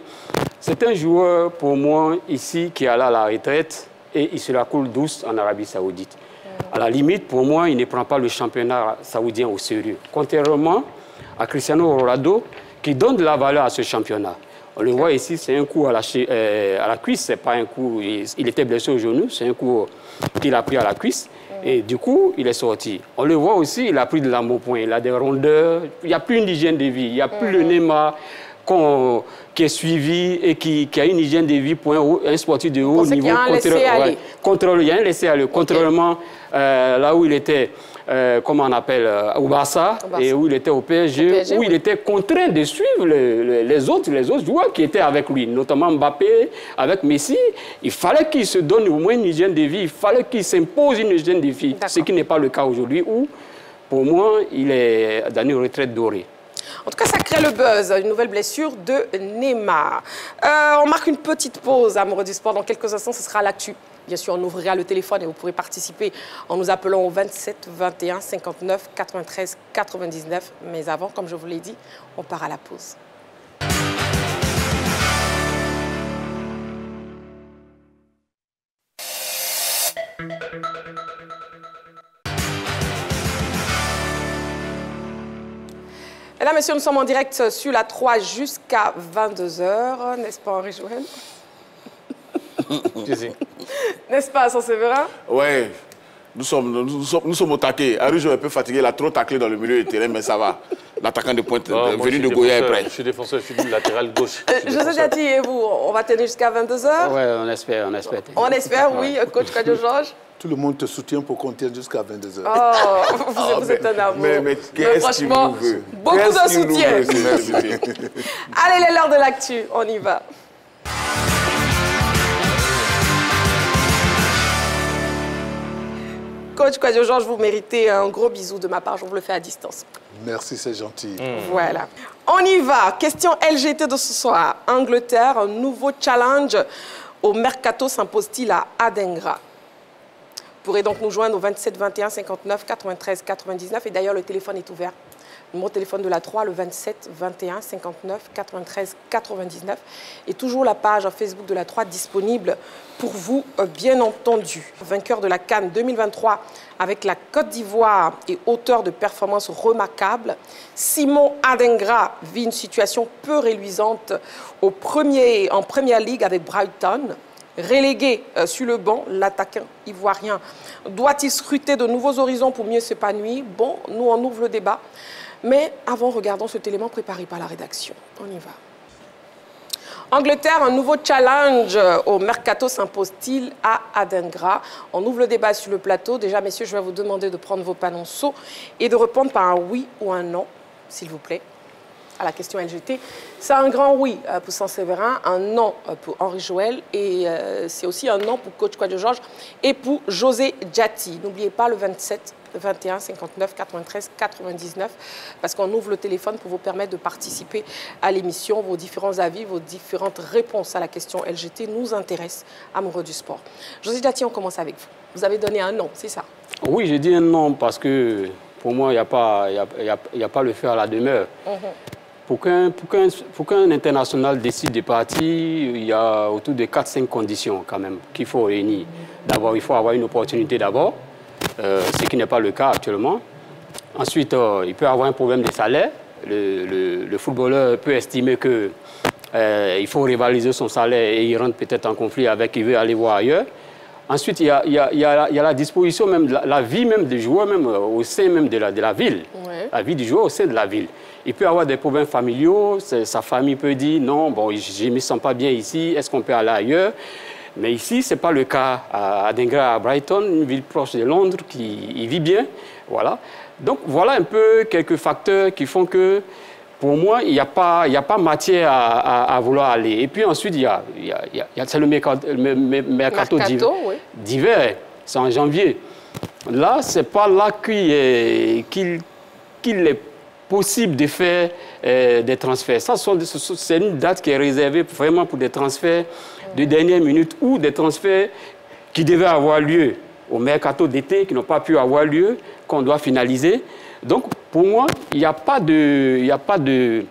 C'est un joueur, pour moi, ici, qui alla à la retraite et il se la coule douce en Arabie Saoudite. À la limite, pour moi, il ne prend pas le championnat saoudien au sérieux. Contrairement à Cristiano Ronaldo, qui donne de la valeur à ce championnat. On le voit ici, c'est un coup à la, euh, à la cuisse, c'est pas un coup... Il, il était blessé au genou, c'est un coup qu'il a pris à la cuisse. Et du coup, il est sorti. On le voit aussi, il a pris de l'embonpoint, il a des rondeurs. Il n'y a plus une hygiène de vie, il n'y a plus mm-hmm. le Neymar qu'on, qui est suivi et qui, qui a une hygiène de vie pour un, un sportif de haut niveau. Il y a un laisser-aller. Il y a un laisser-aller. Contrairement euh, là où il était, euh, comment on appelle, euh, au Barça, et où il était au P S G, P S G où oui. il était contraint de suivre le, le, les, autres, les autres joueurs qui étaient avec lui, notamment Mbappé, avec Messi. Il fallait qu'il se donne au moins une hygiène de vie, il fallait qu'il s'impose une hygiène de vie, ce qui n'est pas le cas aujourd'hui où, pour moi, il est dans une retraite dorée. En tout cas, ça crée le buzz, une nouvelle blessure de Neymar. Euh, on marque une petite pause, amoureux du sport. Dans quelques instants, ce sera l'actu. Bien sûr, on ouvrira le téléphone et vous pourrez participer en nous appelant au vingt-sept vingt et un cinquante-neuf quatre-vingt-treize quatre-vingt-dix-neuf. Mais avant, comme je vous l'ai dit, on part à la pause. Mesdames, Messieurs, nous sommes en direct sur la trois jusqu'à vingt-deux heures, n'est-ce pas, Henri-Joël? N'est-ce pas, Saint-Séverin? Oui, nous sommes, nous, nous, sommes, nous sommes au taquet. Henri-Joël est un peu fatigué, il a trop taclé dans le milieu du terrain, mais ça va. L'attaquant de pointe oh, de, venu de Goya est prêt. Je suis défenseur, je suis du latéral gauche. Je José Dati et vous, on va tenir jusqu'à vingt-deux heures? Oui, on espère, on espère. On espère, oui, ouais. Coach Kouadio Georges. Tout le monde te soutient pour qu'on tienne jusqu'à vingt-deux heures. Oh, vous, oh, vous êtes un amour. Mais, mais qu'est-ce qu'il nous veut? Beaucoup de soutien. Allez, les l'heure de l'actu, on y va. Coach Kouadio Georges, vous méritez un gros bisou de ma part. Je vous le fais à distance. Merci, c'est gentil. Mmh. Voilà. On y va. Question L G T de ce soir. Angleterre, un nouveau challenge au Mercato s'impose-t-il à Adingra? pourrez donc nous joindre au vingt-sept vingt et un cinquante-neuf quatre-vingt-treize quatre-vingt-dix-neuf. Et d'ailleurs, le téléphone est ouvert. Mon téléphone de la trois, le vingt-sept vingt et un cinquante-neuf quatre-vingt-treize quatre-vingt-dix-neuf. Et toujours la page Facebook de la trois disponible pour vous, bien entendu. Vainqueur de la CAN deux mille vingt-trois avec la Côte d'Ivoire et auteur de performances remarquables, Simon Adingra vit une situation peu réluisante au premier, en Premier League avec Brighton. Relégué sur le banc, l'attaquant ivoirien doit-il scruter de nouveaux horizons pour mieux s'épanouir? Bon, nous on ouvre le débat. Mais avant, regardons cet élément préparé par la rédaction. On y va. Angleterre, un nouveau challenge au mercato s'impose-t-il à Adingra? On ouvre le débat sur le plateau. Déjà, messieurs, je vais vous demander de prendre vos panonceaux et de répondre par un oui ou un non, s'il vous plaît, à la question L G T. C'est un grand oui pour Saint-Séverin, un non pour Henri-Joël et c'est aussi un non pour coach Kouadio Georges et pour José Dati. N'oubliez pas le vingt-sept vingt et un cinquante-neuf quatre-vingt-treize quatre-vingt-dix-neuf parce qu'on ouvre le téléphone pour vous permettre de participer à l'émission. Vos différents avis, vos différentes réponses à la question L G T nous intéressent, amoureux du sport. José Dati, on commence avec vous. Vous avez donné un non, c'est ça? Oui, j'ai dit un non parce que pour moi, il n'y a pas, y a, y a, y a pas le feu à la demeure. Mm-hmm. Pour qu'un pour qu'un, pour qu'un international décide de partir, il y a autour de quatre cinq conditions quand même qu'il faut réunir. D'abord, il faut avoir une opportunité d'abord, euh, ce qui n'est pas le cas actuellement. Ensuite, euh, il peut avoir un problème de salaire. Le, le, le footballeur peut estimer qu'il euh, faut rivaliser son salaire et il rentre peut-être en conflit avec qui veut aller voir ailleurs. Ensuite, il y a, il y a, il y a, la, il y a la disposition, même, la, la vie même du joueur même, euh, au sein même de la, de la ville. Ouais. La vie du joueur au sein de la ville. Il peut avoir des problèmes familiaux, sa famille peut dire « non, bon, je ne me sens pas bien ici, est-ce qu'on peut aller ailleurs ?» Mais ici, ce n'est pas le cas. À Adingra, à Brighton, une ville proche de Londres, qui il vit bien. Voilà. Donc voilà un peu quelques facteurs qui font que, pour moi, il n'y a, a pas matière à, à, à vouloir aller. Et puis ensuite, il y a, a, a c'est le mercato, le mercato, mercato d'hiver, oui. C'est en janvier. Là, ce n'est pas là qu'il est... Qu qu'il est possible de faire euh, des transferts. Ça, c'est une date qui est réservée vraiment pour des transferts de dernière minute ou des transferts qui devaient avoir lieu au mercato d'été, qui n'ont pas pu avoir lieu, qu'on doit finaliser. Donc, pour moi, il n'y a pas de... Il n'y a pas de...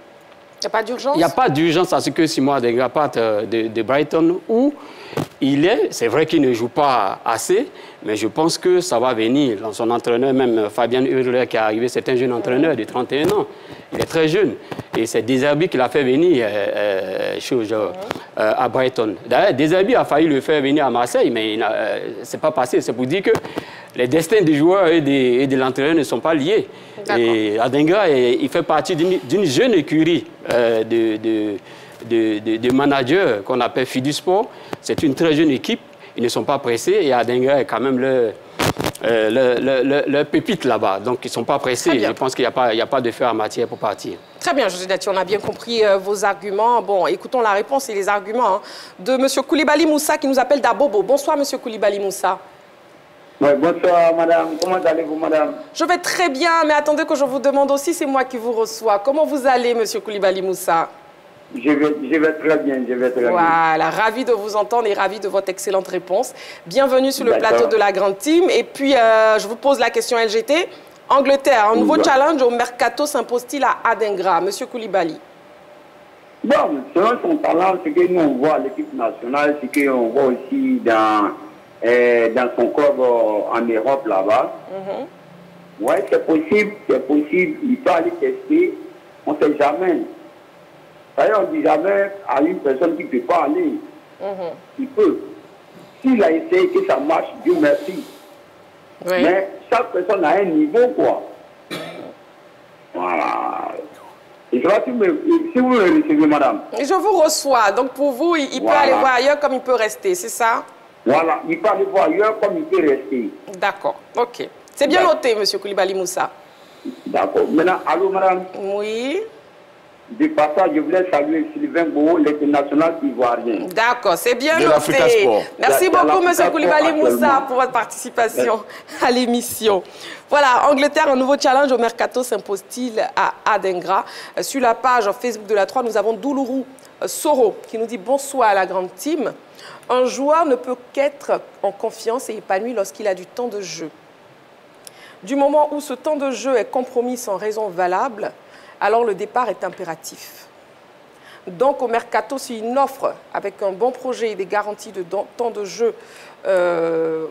Il n'y a pas d'urgence ? Il n'y a pas d'urgence à ce que Simon Adingra parte de, de Brighton où il est. C'est vrai qu'il ne joue pas assez, mais je pense que ça va venir. Son entraîneur, même Fabian Hürzeler, qui est arrivé, c'est un jeune entraîneur de trente et un ans. Il est très jeune. Et c'est De Zerbi qui l'a fait venir euh, chose, euh, à Brighton. D'ailleurs, De Zerbi a failli le faire venir à Marseille, mais euh, ce n'est pas passé. C'est pour dire que les destins des joueurs et de, de l'entraîneur ne sont pas liés. Et Adingra, il fait partie d'une jeune écurie euh, de, de, de, de, de managers qu'on appelle Fidusport. C'est une très jeune équipe. Ils ne sont pas pressés et Adingra est quand même leur, euh, leur, leur, leur, leur pépite là-bas. Donc, ils ne sont pas pressés. Je pense qu'il n'y a, a pas de feu à matière pour partir. Très bien, José Dati, on a bien compris euh, vos arguments. Bon, écoutons la réponse et les arguments hein, de M. Koulibaly Moussa qui nous appelle d'Abobo. Bonsoir, M. Koulibaly Moussa. Ouais, bonsoir, madame. Comment allez-vous, madame? Je vais très bien, mais attendez que je vous demande aussi, c'est moi qui vous reçois. Comment vous allez, M. Koulibaly Moussa? Je vais, je vais très bien, je vais très bien. Voilà, ravi de vous entendre et ravi de votre excellente réponse. Bienvenue sur le plateau de la Grande Team. Et puis, euh, je vous pose la question L G T. Angleterre, un nouveau challenge au mercato s'impose-t-il à Adingra? Monsieur Koulibaly. Bon, selon son talent, ce que nous on voit à l'équipe nationale, ce qu'on voit aussi dans, euh, dans son club euh, en Europe là-bas. Mm-hmm. Oui, c'est possible, c'est possible. Il peut aller tester. On ne sait jamais. D'ailleurs, on ne dit jamais à une personne qui ne peut pas aller. Mm-hmm. Il peut. S'il a essayé que ça marche, Dieu merci. Oui. Mais chaque personne a un niveau, quoi. Voilà. Et je vois si vous me recevez, madame. Et je vous reçois. Donc, pour vous, il, il voilà. peut aller voir ailleurs comme il peut rester, c'est ça? Voilà. Il peut aller voir ailleurs comme il peut rester. D'accord. OK. C'est bien noté, M. Koulibaly Moussa. D'accord. Maintenant, allô, madame? Oui. De passage, je voulais saluer Sylvain Boho, l'international ivoirien. D'accord, c'est bien noté. Merci beaucoup, M. Koulibaly Moussa, pour votre participation à l'émission. Voilà, Angleterre, un nouveau challenge au mercato s'impose-t-il à Adingra? Sur la page Facebook de la trois, nous avons Doulourou Soro qui nous dit bonsoir à la Grande Team. Un joueur ne peut qu'être en confiance et épanoui lorsqu'il a du temps de jeu. Du moment où ce temps de jeu est compromis sans raison valable, alors le départ est impératif. Donc au mercato, si une offre avec un bon projet et des garanties de temps de jeu euh,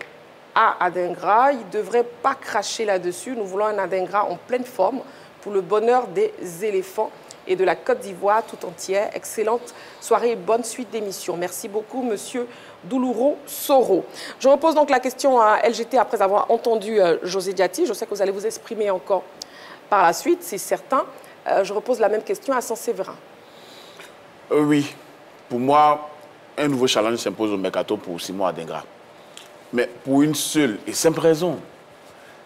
à Adingra, il ne devrait pas cracher là-dessus. Nous voulons un Adingra en pleine forme pour le bonheur des éléphants et de la Côte d'Ivoire tout entière. Excellente soirée et bonne suite d'émission. Merci beaucoup, monsieur Douloureux Soro. Je repose donc la question à L G T après avoir entendu José Dati. Je sais que vous allez vous exprimer encore par la suite, c'est certain. Je repose la même question à Saint-Séverin. Euh, oui, pour moi, un nouveau challenge s'impose au mercato pour Simon Adingra. Mais pour une seule et simple raison.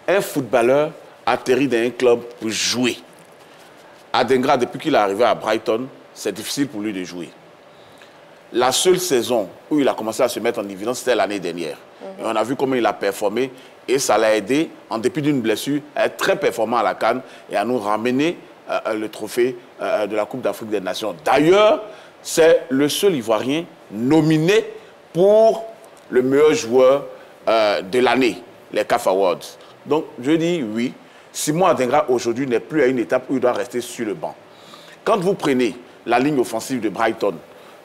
Un footballeur atterrit dans un club pour jouer. Adingra, depuis qu'il est arrivé à Brighton, c'est difficile pour lui de jouer. La seule saison où il a commencé à se mettre en évidence, c'était l'année dernière. Mm-hmm. Et on a vu comment il a performé et ça l'a aidé, en dépit d'une blessure, à être très performant à la CAN et à nous ramener euh, le trophée euh, de la Coupe d'Afrique des Nations. D'ailleurs, c'est le seul Ivoirien nominé pour le meilleur joueur euh, de l'année, les C A F Awards. Donc, je dis oui, Simon Adingra aujourd'hui n'est plus à une étape où il doit rester sur le banc. Quand vous prenez la ligne offensive de Brighton,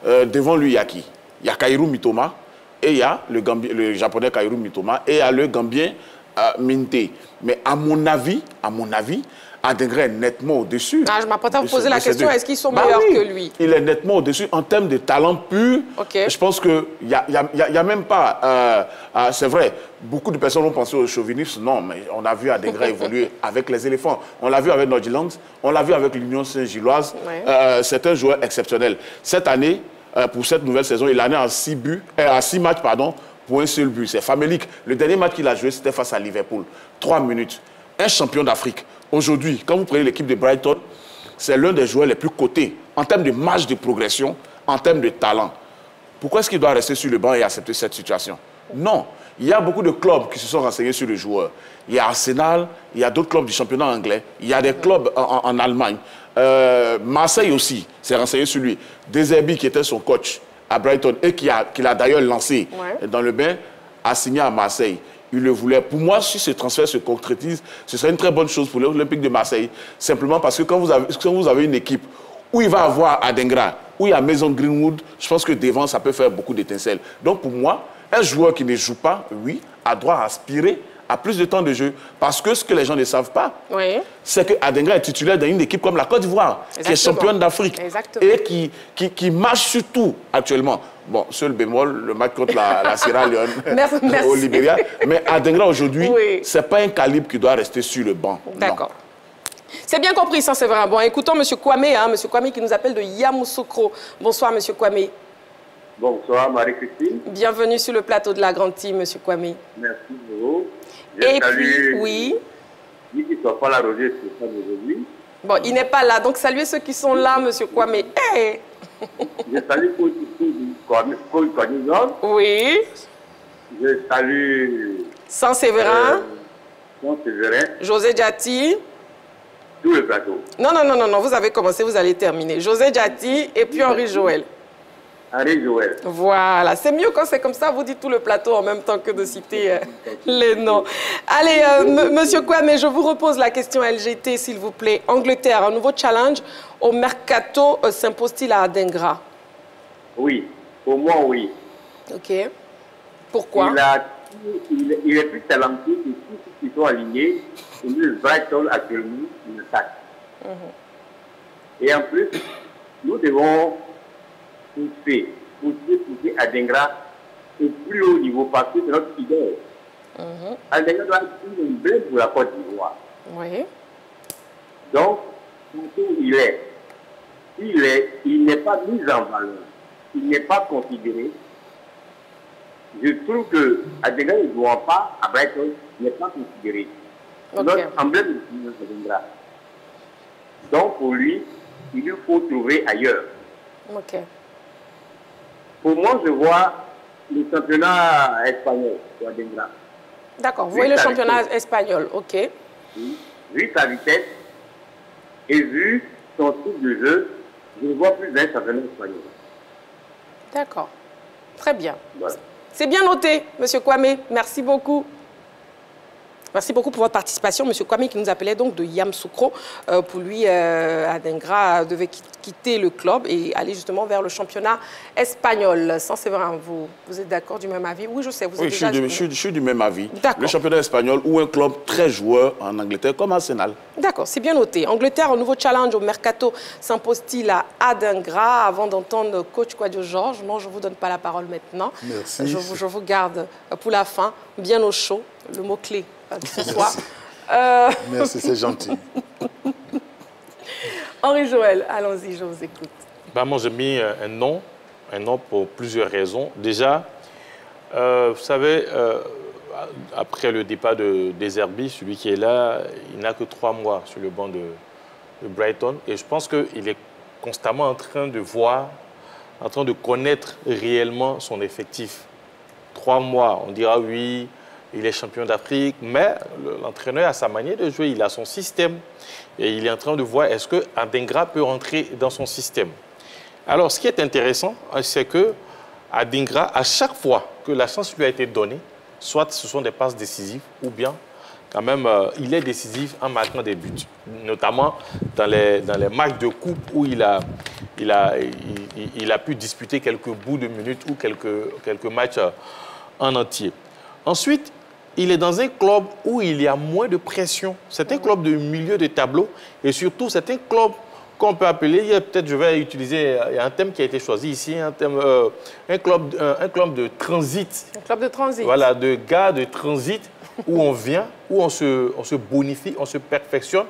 euh, devant lui, il y a qui? Il y a Kaoru Mitoma, et il y a le, Gambi, le japonais Kaoru Mitoma, et il y a le Gambien euh, Minte. Mais à mon avis, à mon avis, Adingra est nettement au-dessus. Ah, je m'apprête à vous poser la question, est-ce qu'ils sont bah meilleurs oui, que lui? Il est nettement au-dessus en termes de talent pur. Okay. Je pense qu'il n'y a, a, a, a même pas... Euh, euh, c'est vrai, beaucoup de personnes ont pensé au chauvinisme. Non, mais on a vu Adingra évoluer avec les éléphants. On l'a vu avec Nordjylland, on l'a vu avec l'Union Saint-Gilloise. Ouais. Euh, c'est un joueur exceptionnel. Cette année, euh, pour cette nouvelle saison, il en est à six buts, euh, à six matchs, pardon, pour un seul but. C'est famélique. Le dernier match qu'il a joué, c'était face à Liverpool. Trois minutes. Un champion d'Afrique. Aujourd'hui, quand vous prenez l'équipe de Brighton, c'est l'un des joueurs les plus cotés en termes de marge de progression, en termes de talent. Pourquoi est-ce qu'il doit rester sur le banc et accepter cette situation? Non. Il y a beaucoup de clubs qui se sont renseignés sur le joueur. Il y a Arsenal, il y a d'autres clubs du championnat anglais, il y a des clubs en, en Allemagne. Euh, Marseille aussi s'est renseigné sur lui. De Zerbi, qui était son coach à Brighton et qui l'a qui d'ailleurs lancé ouais. dans le bain, a signé à Marseille. Il le voulait. Pour moi, si ce transfert se concrétise, ce serait une très bonne chose pour l'Olympique de Marseille. Simplement parce que quand vous avez, quand vous avez une équipe où il va avoir Adingra, où il y a Mason Greenwood, je pense que devant, ça peut faire beaucoup d'étincelles. Donc pour moi, un joueur qui ne joue pas, oui, a droit à aspirer à plus de temps de jeu. Parce que ce que les gens ne savent pas, oui. c'est que Adingra est titulaire dans une équipe comme la Côte d'Ivoire, qui est championne d'Afrique et qui, qui, qui marche sur tout actuellement. Bon, seul bémol, le match contre la, la Sierra Leone au Libéria. Mais Adingra aujourd'hui, oui. ce n'est pas un calibre qui doit rester sur le banc. D'accord. C'est bien compris, ça, c'est vrai. Bon, écoutons M. Kouamé, hein, M. Kouamé qui nous appelle de Yamoussoukro. Bonsoir, M. Kouamé. Bonsoir, Marie-Christine. Bienvenue sur le plateau de la Grande Team, M. Kouamé. Merci beaucoup. Et puis, oui. Il ne soit pas là, Roger, c'est ça d'aujourd'hui. Bon, il n'est pas là, donc saluez ceux qui sont là, M. Kouamé. Hey. Je salue Kouadio Georges. Oui. Je salue... Saint-Séverin. Euh, Saint-Séverin. José Dati. Tout le plateau. Non, non, non, non, non, vous avez commencé, vous allez terminer. José Dati et puis Henri-Joël. Henri-Joël. Voilà, c'est mieux quand c'est comme ça, vous dites tout le plateau en même temps que de citer euh, les noms. Allez, euh, Monsieur Kouamé, je vous repose la question L G T, s'il vous plaît. Angleterre, un nouveau challenge au mercato euh, s'impose-t-il à Adingra? Oui, au moins oui. Ok. Pourquoi? Il, a, il, il est plus talentueux que tous ceux qui sont alignés. Il ne va pas actuellement une attaque. Mm-hmm. Et en plus, nous devons pousser, pousser, pousser Adingra au plus haut niveau parce que c'est notre idole. Mm-hmm. Adingra doit être une blesse pour la Côte d'Ivoire. Oui. Donc, il est, il est, il n'est pas mis en valeur. Il n'est pas considéré. Je trouve que Adingra ne jouant pas à Brighton n'est pas considéré. Okay. Notre emblème de Adingra. Donc pour lui, il lui faut trouver ailleurs. Okay. Pour moi, je vois le championnat espagnol de Adingra. D'accord, vous voyez le championnat espagnol, ok. Vu sa vitesse et vu son type de jeu, je ne vois plus d'un championnat espagnol. D'accord. Très bien. Voilà. C'est bien noté, M. Kouamé. Merci beaucoup. Merci beaucoup pour votre participation, M. Kouamé, qui nous appelait donc de Yamoussoukro. Euh, pour lui, euh, Adingra devait quitter le club et aller justement vers le championnat espagnol. Sans Séverin, vous, vous êtes d'accord du même avis? Oui, je sais. Vous êtes oui, déjà je, suis du, je, suis, je suis du même avis. Le championnat espagnol ou un club très joueur en Angleterre comme Arsenal. D'accord, c'est bien noté. Angleterre, un nouveau challenge au Mercato s'impose-t-il à Adingra? Avant d'entendre coach Kouadio Georges, non, je ne vous donne pas la parole maintenant. Merci. Je, je vous garde pour la fin, bien au chaud, le mot-clé. Ce soir. Euh... Merci, c'est gentil. Henri-Joël, allons-y, je vous écoute. Ben moi, j'ai mis un nom, un nom pour plusieurs raisons. Déjà, euh, vous savez, euh, après le départ de De Zerbi, celui qui est là, il n'a que trois mois sur le banc de, de Brighton. Et je pense qu'il est constamment en train de voir, en train de connaître réellement son effectif. Trois mois, on dira oui. Il est champion d'Afrique, mais l'entraîneur a sa manière de jouer, il a son système. Et il est en train de voir est-ce que Adingra peut rentrer dans son système. Alors, ce qui est intéressant, c'est que Adingra, à chaque fois que la chance lui a été donnée, soit ce sont des passes décisives, ou bien quand même, euh, il est décisif en marquant des buts. Notamment dans les, dans les matchs de coupe où il a, il, a, il, il a pu disputer quelques bouts de minutes ou quelques, quelques matchs euh, en entier. Ensuite, il est dans un club où il y a moins de pression. C'est un club de milieu de tableau et surtout, c'est un club qu'on peut appeler, peut-être je vais utiliser un thème qui a été choisi ici, un, thème, euh, un, club, un, un club de transit. Un club de transit. Voilà, de gars de transit où on vient, où on se, on se bonifie, on se perfectionne.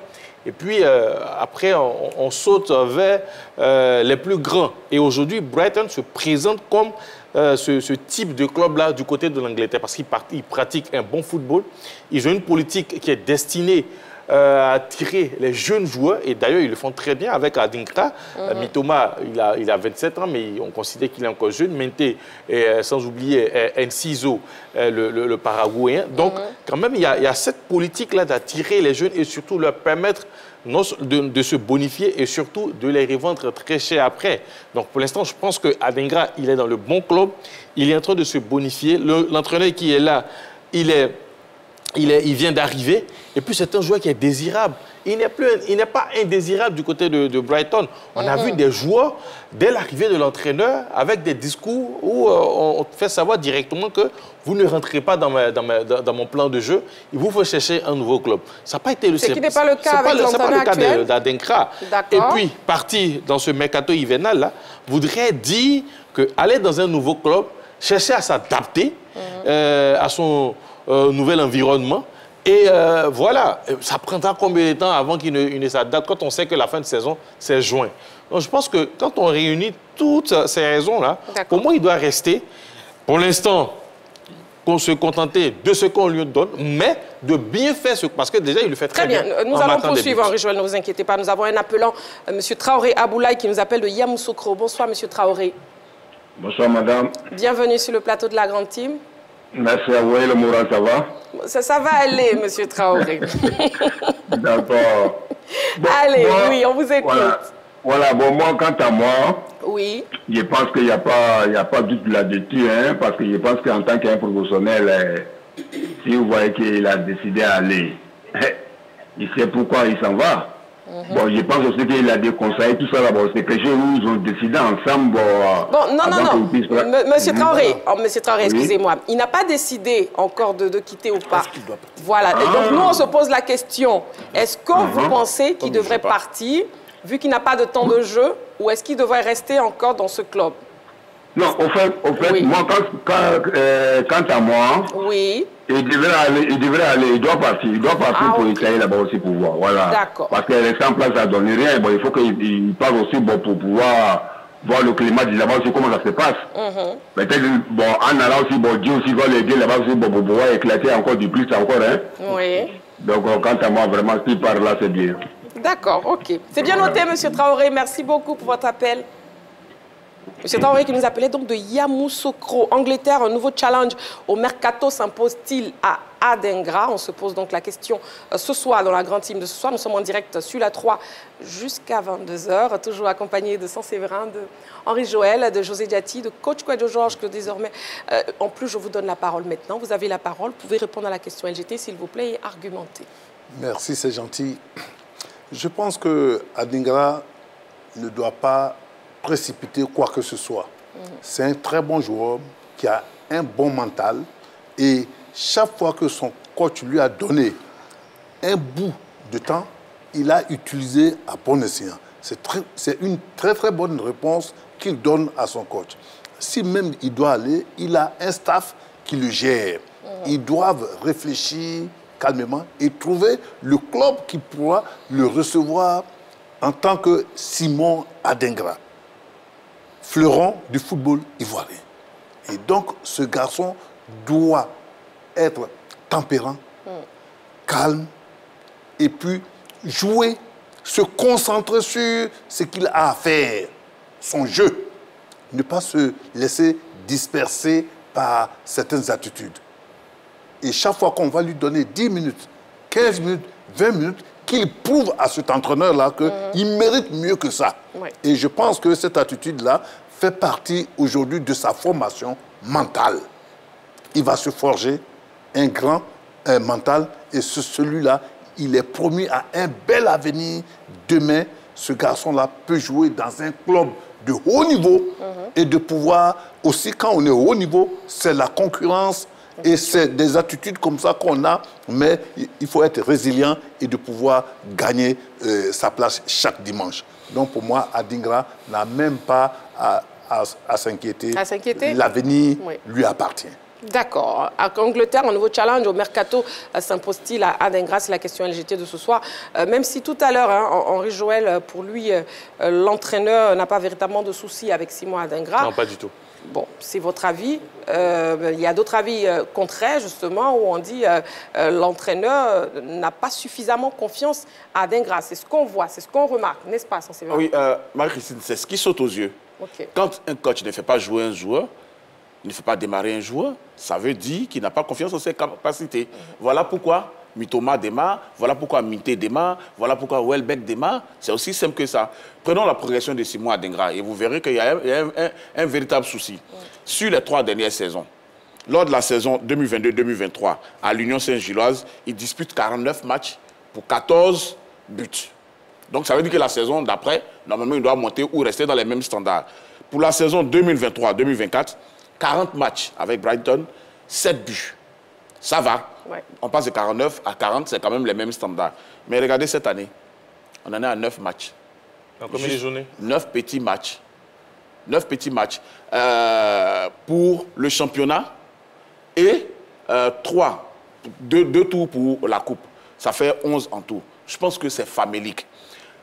Et puis, euh, après, on, on saute vers euh, les plus grands. Et aujourd'hui, Brighton se présente comme euh, ce, ce type de club-là du côté de l'Angleterre parce qu'ils pratiquent un bon football. Ils ont une politique qui est destinée euh, à attirer les jeunes joueurs. Et d'ailleurs, ils le font très bien avec Adingra. Mm-hmm. Mitoma, il a, il a vingt-sept ans, mais on considère qu'il est encore jeune. Menté, et, sans oublier Enciso, le, le, le Paraguayen. Donc, mm-hmm. quand même, il y a, il y a cette politique-là d'attirer les jeunes et surtout leur permettre De, de se bonifier et surtout de les revendre très cher après. Donc pour l'instant, je pense que Adingra, il est dans le bon club, il est en train de se bonifier. L'entraîneur le, qui est là, il, est, il, est, il vient d'arriver et puis c'est un joueur qui est désirable. Il n'est pas indésirable du côté de, de Brighton. On a mmh. vu des joueurs, dès l'arrivée de l'entraîneur, avec des discours où euh, on fait savoir directement que vous ne rentrez pas dans, ma, dans, ma, dans mon plan de jeu, il vous faut chercher un nouveau club. Ça n'a pas été le cas. Ce n'est pas le cas d'Adingra. Et puis, partir dans ce mercato hivernal-là voudrait dire qu'aller dans un nouveau club, chercher à s'adapter mmh. euh, à son euh, nouvel environnement. Et euh, voilà, ça prendra combien de temps avant qu'il ne, ne s'adapte quand on sait que la fin de saison, c'est juin. Donc je pense que quand on réunit toutes ces raisons-là, pour moi, il doit rester, pour l'instant, qu'on se contenter de ce qu'on lui donne, mais de bien faire ce... Parce que déjà, il le fait très, très bien. bien. Nous allons poursuivre, Henri-Joël, ne vous inquiétez pas. Nous avons un appelant, euh, M. Traoré Aboulaye, qui nous appelle de Yamoussoukro. Bonsoir, M. Traoré. Bonsoir, madame. Bienvenue sur le plateau de la Grande Team. Merci à vous. Et le moral, ça va? Ça, ça va aller, M. Traoré. D'accord. Bon, allez, moi, oui, on vous écoute. Voilà, voilà, bon, moi, quant à moi, oui. je pense qu'il n'y a pas, il n'y a pas du tout là-dessus, hein, parce que je pense qu'en tant qu'un professionnel, eh, si vous voyez qu'il a décidé d'aller, eh, il sait pourquoi il s'en va. Mm-hmm. Bon, je pense aussi qu'il a des conseils, tout ça là-bas. C'est quelque chose où ils ont décidé ensemble. Bon, bon non, non, non. Puisse... Monsieur Traoré, oh, Monsieur Traoré, oui. excusez-moi. Il n'a pas décidé encore de, de quitter ou pas. Doit... Voilà. Ah. Et donc, nous, on se pose la question. Est-ce que mm-hmm. vous pensez qu'il devrait partir, vu qu'il n'a pas de temps de jeu, ou est-ce qu'il devrait rester encore dans ce club? Non, au fait, au fait oui. moi, quand, quand, euh, quant à moi, oui. il devrait aller, il devrait aller, il doit partir, il doit partir ah, pour okay. essayer là-bas aussi pour voir, voilà. D'accord. Parce que rester en place, ça ne donne rien, bon, il faut qu'il parte aussi bon, pour pouvoir voir le climat de là-bas aussi, comment ça se passe. Mm-hmm. Peut-être, bon, en allant aussi, bon, Dieu aussi va l'aider là-bas aussi bon, pour pouvoir éclater encore du plus, encore, hein. Oui. Donc, quant à moi, vraiment, s'il part là, c'est bien. D'accord, ok. C'est bien noté, Monsieur Traoré, merci beaucoup pour votre appel. Monsieur Traoré qui nous appelait donc de Yamoussoukro, Angleterre, un nouveau challenge au mercato s'impose-t-il à Adingra? On se pose donc la question ce soir dans la grande team de ce soir. Nous sommes en direct sur la trois jusqu'à vingt-deux heures, toujours accompagné de Saint-Séverin, de Henri-Joël, de José Dati, de coach Kouadio Georges que désormais, euh, en plus je vous donne la parole maintenant. Vous avez la parole, vous pouvez répondre à la question L G T s'il vous plaît et argumenter. Merci, c'est gentil. Je pense que Adingra ne doit pas précipiter quoi que ce soit. Mmh. C'est un très bon joueur qui a un bon mental et chaque fois que son coach lui a donné un bout de temps, il l'a utilisé à bon escient. C'est une très très bonne réponse qu'il donne à son coach. Si même il doit aller, il a un staff qui le gère. Mmh. Ils doivent réfléchir calmement et trouver le club qui pourra le recevoir en tant que Simon Adingra, fleuron du football ivoirien. Et donc, ce garçon doit être tempérant, mm. calme, et puis jouer, se concentrer sur ce qu'il a à faire, son jeu. Ne pas se laisser disperser par certaines attitudes. Et chaque fois qu'on va lui donner dix minutes, quinze minutes, vingt minutes, qu'il prouve à cet entraîneur-là qu'il mmh. mérite mieux que ça. Ouais. Et je pense que cette attitude-là fait partie aujourd'hui de sa formation mentale. Il va se forger un grand un mental et ce, celui-là, il est promis à un bel avenir. Demain, ce garçon-là peut jouer dans un club de haut niveau mmh. et de pouvoir, aussi quand on est au haut niveau, c'est la concurrence. Et c'est des attitudes comme ça qu'on a, mais il faut être résilient et de pouvoir gagner euh, sa place chaque dimanche. Donc pour moi, Adingra n'a même pas à, à, à s'inquiéter. À s'inquiéter ? L'avenir oui. lui appartient. D'accord. À Angleterre, un nouveau challenge au mercato euh, s'impose-t-il à Adingra? C'est la question L G T de ce soir. Euh, même si tout à l'heure, hein, Henri-Joël, pour lui, euh, l'entraîneur n'a pas véritablement de soucis avec Simon Adingra. Non, pas du tout. Bon, c'est votre avis. Euh, il y a d'autres avis euh, contraires, justement, où on dit que euh, euh, l'entraîneur n'a pas suffisamment confiance à Adingra. C'est ce qu'on voit, c'est ce qu'on remarque, n'est-ce pas, Saint-Séverin? Oui, euh, Marie-Christine, c'est ce qui saute aux yeux. Okay. Quand un coach ne fait pas jouer un joueur, il ne fait pas démarrer un joueur, ça veut dire qu'il n'a pas confiance en ses capacités. Mm-hmm. Voilà pourquoi Mitoma démarre, voilà pourquoi Mité démarre, voilà pourquoi Welbeck démarre. C'est aussi simple que ça. Prenons la progression de Simon Adingra et vous verrez qu'il y a un, un, un, un véritable souci. Mmh. Sur les trois dernières saisons, lors de la saison deux mille vingt-deux deux mille vingt-trois, à l'Union Saint-Gilloise, il dispute quarante-neuf matchs pour quatorze buts. Donc ça veut dire que la saison d'après, normalement, il doit monter ou rester dans les mêmes standards. Pour la saison deux mille vingt-trois deux mille vingt-quatre, quarante matchs avec Brighton, sept buts. Ça va. Ouais. On passe de quarante-neuf à quarante, c'est quand même les mêmes standards. Mais regardez cette année, on en est à neuf matchs. En combien de journées ? neuf petits matchs. neuf petits matchs euh, pour le championnat et euh, trois, deux, deux tours pour la coupe. Ça fait onze en tout. Je pense que c'est famélique.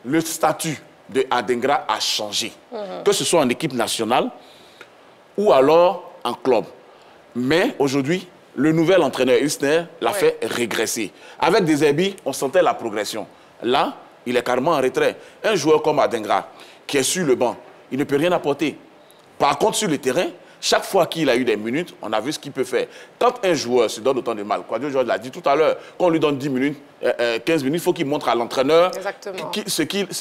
Le statut de Adingra a changé, mm-hmm. que ce soit en équipe nationale ou alors en club. Mais aujourd'hui, le nouvel entraîneur Hürzeler l'a ouais. fait régresser. Avec De Zerbi, on sentait la progression. Là, il est carrément en retrait. Un joueur comme Adingra, qui est sur le banc, il ne peut rien apporter. Par contre, sur le terrain, chaque fois qu'il a eu des minutes, on a vu ce qu'il peut faire. Quand un joueur se donne autant de mal, Kouadio Georges l'a dit tout à l'heure, quand on lui donne dix minutes, euh, quinze minutes, il faut qu'il montre à l'entraîneur ce qu'il qu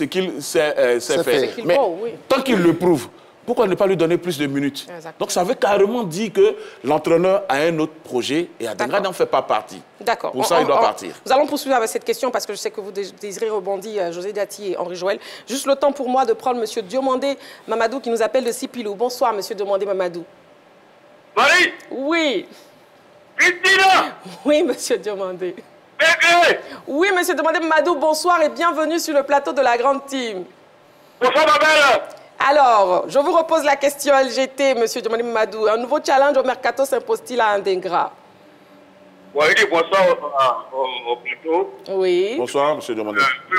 sait, euh, sait faire. Fait. Mais oh, oui. tant qu'il le prouve, pourquoi ne pas lui donner plus de minutes? Exactement. Donc ça veut carrément dire que l'entraîneur a un autre projet et Adingra n'en fait pas partie. D'accord. Pour on, ça, on, il doit on, partir. Nous allons poursuivre avec cette question parce que je sais que vous désirez rebondir, José Dati et Henri-Joël. Juste le temps pour moi de prendre M. Diomandé Mamadou qui nous appelle de Sipilou. Bonsoir, M. Diomandé Mamadou. Marie? Oui. Christina? Oui, M. Diomandé. Begré? Oui, M. Diomandé Mamadou, bonsoir et bienvenue sur le plateau de la Grande Team. Bonsoir, ma belle. Alors, je vous repose la question L G T, Monsieur Diomandé Mamadou. Un nouveau challenge au mercato s'impose-t-il à Adingra? Oui, bonsoir au, au, au plateau. Oui. Bonsoir, Monsieur Diomandé. Je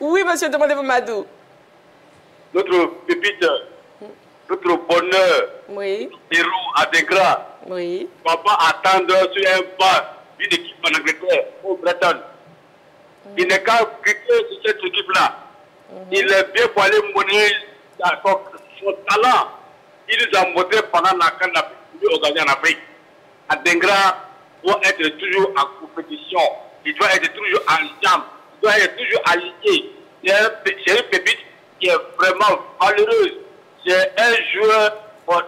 Oui, Monsieur Diomandé Mamadou. Notre pépite, notre bonheur, oui. héros Adingra. oui. On ne va pas attendre sur un pas d'une équipe en Angleterre ou Bretonne. Mmh. Il n'est qu'à crier sur cette équipe-là. Mmh. Il est bien pour aller monnayer son, son talent. Il nous a montré pendant la CAN organisée en Afrique. Adingra doit être toujours en compétition. Il doit être toujours en jambe. Il doit être toujours allié. C'est une pépite qui est vraiment valeureuse. C'est un joueur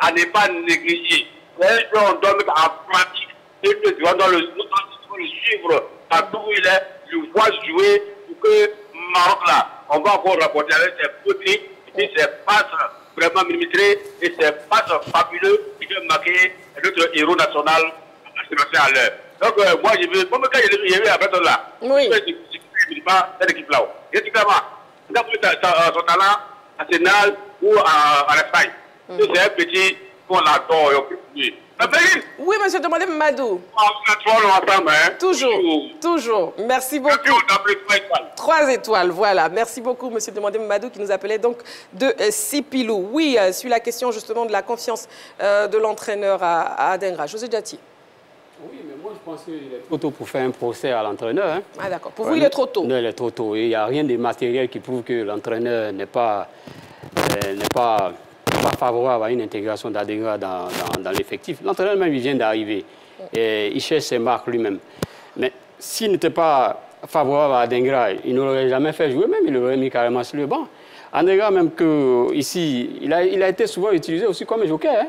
à ne pas négliger. C'est un joueur qu'on doit mettre en pratique. Et que tu vas dans le, le suivre partout où il est, le voir jouer pour que Maroc là, on va encore rapporter avec ses petits et ses passes vraiment millimétrées et ses passes fabuleuses qui peuvent marquer notre héros national à l'heure. Donc euh, moi je veux, moi quand il y avait la personne là, oui. je ne suis pas cette équipe-là. Et tu as vu son talent à Sénal ou à, à l'Espagne. Mm. C'est un petit qu'on l'adore et on peut jouer. Oui, monsieur, demandez Madou. Toujours, toujours. Merci beaucoup. Trois étoiles, voilà. Merci beaucoup, monsieur, demandez Madou, qui nous appelait donc de Sipilou. Oui, sur la question justement de la confiance de l'entraîneur à Adingra. José Dati. Oui, mais moi, je pense qu'il est trop tôt pour faire un procès à l'entraîneur. Hein. Ah, d'accord. Pour vous, ouais, il est trop tôt. Non, il est trop tôt. Il n'y a rien de matériel qui prouve que l'entraîneur n'est pas... Euh, n'est pas... pas favorable à une intégration d'Adingra dans, dans, dans l'effectif. L'entraîneur même, il vient d'arriver. Il cherche ses marques lui-même. Mais s'il n'était pas favorable à Adingra, il ne l'aurait jamais fait jouer même, il l'aurait mis carrément sur le banc. Adingra, même que ici, il a, il a été souvent utilisé aussi comme joker. Hein.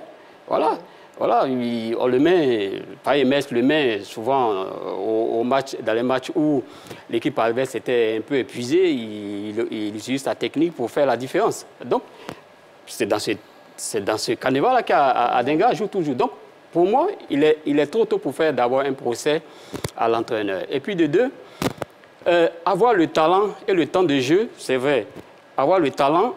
Voilà. Mm. Voilà, il, on le met, Paris-Metz le met souvent au, au match, dans les matchs où l'équipe adverse était un peu épuisée, il, il, il utilise sa technique pour faire la différence. Donc, c'est dans ce, ce carnaval-là qu'Adingra joue toujours. Donc, pour moi, il est, il est trop tôt pour faire d'abord un procès à l'entraîneur. Et puis de deux, euh, avoir le talent et le temps de jeu, c'est vrai. Avoir le talent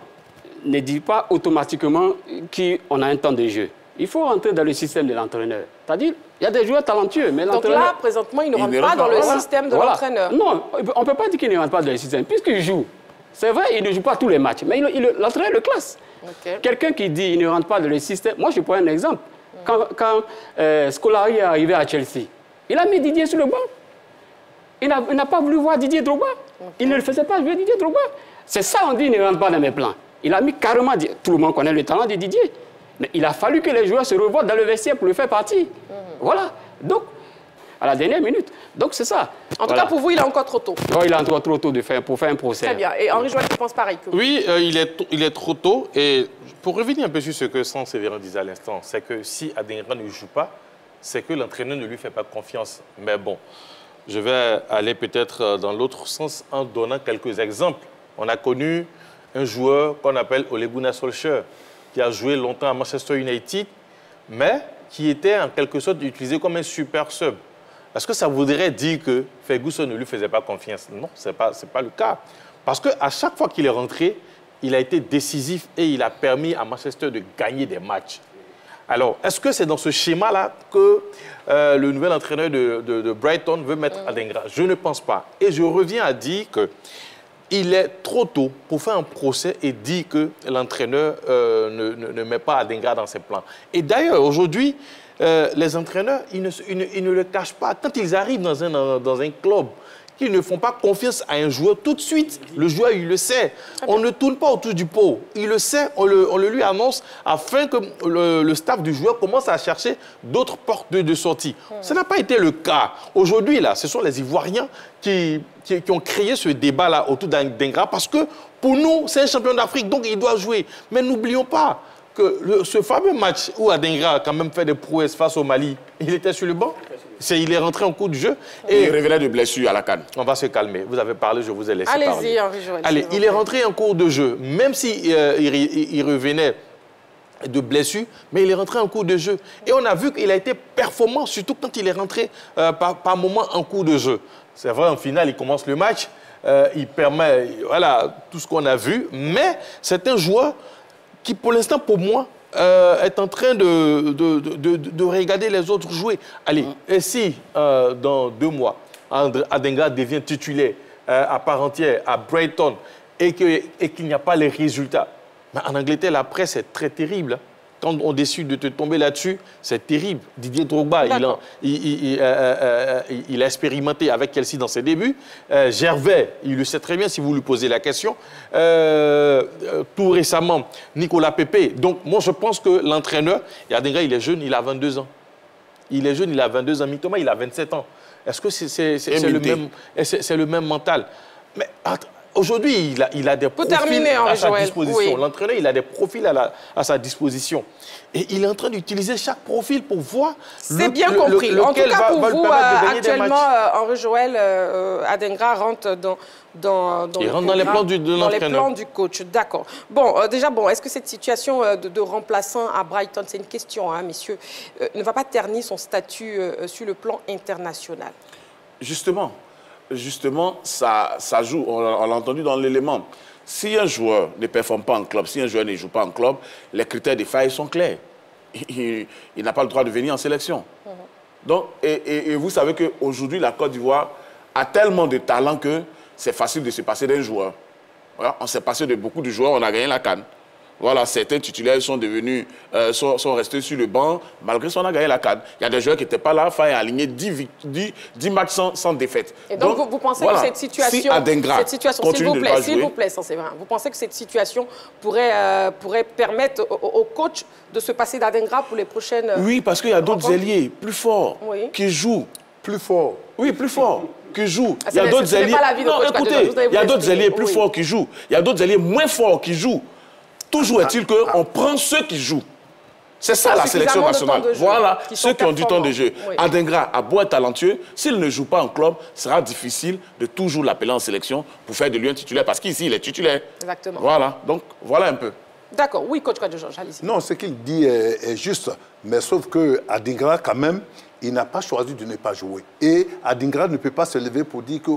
ne dit pas automatiquement qu'on a un temps de jeu. Il faut rentrer dans le système de l'entraîneur. C'est-à-dire, il y a des joueurs talentueux, mais l'entraîneur... Donc là, présentement, ils ne rentrent pas dans le système de l'entraîneur. Non, on ne peut pas dire qu'ils ne rentrent pas dans le système, puisqu'ils jouent. C'est vrai, il ne joue pas tous les matchs, mais l'entraîneur le classe. Okay. Quelqu'un qui dit qu'il ne rentre pas dans le système... Moi, je prends un exemple. Mm. Quand, quand euh, Scolari est arrivé à Chelsea, il a mis Didier sur le banc. Il n'a pas voulu voir Didier Drogba. Okay. Il ne le faisait pas jouer Didier Drogba. C'est ça on dit qu'il ne rentre pas dans mes plans. Il a mis carrément... Tout le monde connaît le talent de Didier. Mais il a fallu que les joueurs se revoient dans le vestiaire pour le faire partir. Mm. Voilà. Donc, à la dernière minute. Donc, c'est ça. En tout voilà. cas, pour vous, il est encore trop tôt. Oh, il est encore trop tôt de faire, pour faire un procès. Très bien. Et Henri-Joël, tu penses pareil que vous. Oui, euh, il, est il est trop tôt. Et pour revenir un peu sur ce que Sans Sévérin disait à l'instant, c'est que si Adingra ne joue pas, c'est que l'entraîneur ne lui fait pas confiance. Mais bon, je vais aller peut-être dans l'autre sens en donnant quelques exemples. On a connu un joueur qu'on appelle Ole Gunnar Solskjaer, qui a joué longtemps à Manchester United, mais qui était en quelque sorte utilisé comme un super sub. Est-ce que ça voudrait dire que Ferguson ne lui faisait pas confiance? Non, ce n'est pas, pas le cas. Parce qu'à chaque fois qu'il est rentré, il a été décisif et il a permis à Manchester de gagner des matchs. Alors, est-ce que c'est dans ce schéma-là que euh, le nouvel entraîneur de, de, de Brighton veut mettre Adingra? Je ne pense pas. Et je reviens à dire qu'il est trop tôt pour faire un procès et dire que l'entraîneur euh, ne, ne, ne met pas Adingra dans ses plans. Et d'ailleurs, aujourd'hui, Euh, les entraîneurs, ils ne, ils, ne, ils ne le cachent pas. Quand ils arrivent dans un, dans, dans un club, ils ne font pas confiance à un joueur tout de suite. Le joueur, il le sait. On ne tourne pas autour du pot. Il le sait, on le, on le lui annonce afin que le, le staff du joueur commence à chercher d'autres portes de, de sortie. Mmh. Ça n'a pas été le cas. Aujourd'hui, là, ce sont les Ivoiriens qui, qui, qui ont créé ce débat-là autour d'Adingra parce que, pour nous, c'est un champion d'Afrique, donc il doit jouer. Mais n'oublions pas, que le, ce fameux match où Adingra a quand même fait des prouesses face au Mali, il était sur le banc, est, il est rentré en cours de jeu. Et il révélait de blessures à la CAN. On va se calmer, vous avez parlé, je vous ai laissé parler. Allez-y, Henri-Joël. Allez, il est rentré en cours de jeu, même s'il si, euh, il, il revenait de blessures, mais il est rentré en cours de jeu. Et on a vu qu'il a été performant, surtout quand il est rentré euh, par, par moment en cours de jeu. C'est vrai, en finale, il commence le match, euh, il permet, voilà, tout ce qu'on a vu, mais c'est un joueur qui, pour l'instant, pour moi, euh, est en train de, de, de, de regarder les autres jouer. Allez, et si, euh, dans deux mois, Adingra devient titulaire euh, à part entière, à Brighton, et qu'il et qu'il n'y a pas les résultats, mais en Angleterre, la presse est très terrible. Hein. Quand on décide de te tomber là-dessus, c'est terrible. Didier Drogba, il a, il, il, euh, euh, il a expérimenté avec Chelsea dans ses débuts. Euh, Gervais, il le sait très bien si vous lui posez la question. Euh, tout récemment, Nicolas Pepe. Donc, moi, je pense que l'entraîneur, Adingra, il est jeune, il a vingt-deux ans. Il est jeune, il a vingt-deux ans. Mitoma, il a vingt-sept ans. Est-ce que c'est c'est, c'est, c'est le même, c'est le même mental? Mais aujourd'hui, il a, il a des Pour profils terminer, à sa Joël. disposition. Oui. L'entraîneur, il a des profils à, la, à sa disposition. Et il est en train d'utiliser chaque profil pour voir... C'est bien le, compris. Le, en tout cas, va, pour va vous, euh, actuellement, Henri-Joël euh, Adingra rentre dans... dans, dans, il rentre dans les plans du, de l'entraîneur. Dans les plans du coach, d'accord. Bon, euh, déjà, bon, est-ce que cette situation euh, de, de remplaçant à Brighton, c'est une question, hein, messieurs, euh, ne va pas ternir son statut euh, sur le plan international? Justement. Justement, ça, ça joue, on, on l'a entendu dans l'élément. Si un joueur ne performe pas en club, si un joueur ne joue pas en club, les critères des failles sont clairs. Il, il n'a pas le droit de venir en sélection. Mmh. Donc, et, et, et vous savez qu'aujourd'hui, la Côte d'Ivoire a tellement de talent que c'est facile de se passer d'un joueur. Voilà, on s'est passé de beaucoup de joueurs, on a gagné la CAN. Voilà, certains titulaires sont devenus, euh, sont, sont restés sur le banc, malgré qu'on a gagné la CAN. Il y a des joueurs qui n'étaient pas là, enfin, ils ont aligné dix matchs sans, sans défaite. Et donc, donc vous, vous pensez voilà, que cette situation, si Adingra cette situation, s'il vous plaît, s'il vous plaît, ça c'est vrai, vous pensez que cette situation pourrait, euh, pourrait permettre au, au coach de se passer d'Adingra pour les prochaines... Oui, parce qu'il y a d'autres ailiers plus forts oui. qui jouent. Plus forts. Oui, plus forts. qui jouent. Ah, il y a d'autres ailiers... Non, écoutez, il y a d'autres ailiers plus oui. forts qui jouent. Il y a d'autres ailiers moins forts qui jouent. Toujours est-il qu'on prend ceux qui jouent. C'est ça la sélection nationale. Voilà, ceux qui ont du temps de jeu. Adingra a beau être talentueux, s'il ne joue pas en club, ce sera difficile de toujours l'appeler en sélection pour faire de lui un titulaire, parce qu'ici, il est titulaire. Exactement. Voilà, donc voilà un peu. D'accord, oui, coach Kouadio Georges, allez-y. Non, ce qu'il dit est juste, mais sauf que Adingra, quand même, il n'a pas choisi de ne pas jouer. Et Adingra ne peut pas se lever pour dire que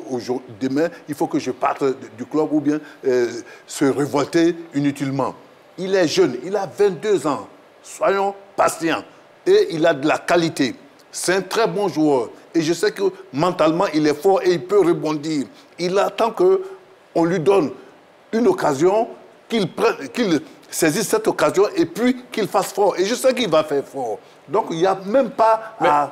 demain, il faut que je parte du club ou bien euh, se révolter inutilement. Il est jeune, il a vingt-deux ans. Soyons patients. Et il a de la qualité. C'est un très bon joueur. Et je sais que mentalement, il est fort et il peut rebondir. Il attend qu'on lui donne une occasion, qu'il prenne, qu'il saisisse cette occasion et puis qu'il fasse fort. Et je sais qu'il va faire fort. Donc, il n'y a même pas mais, à...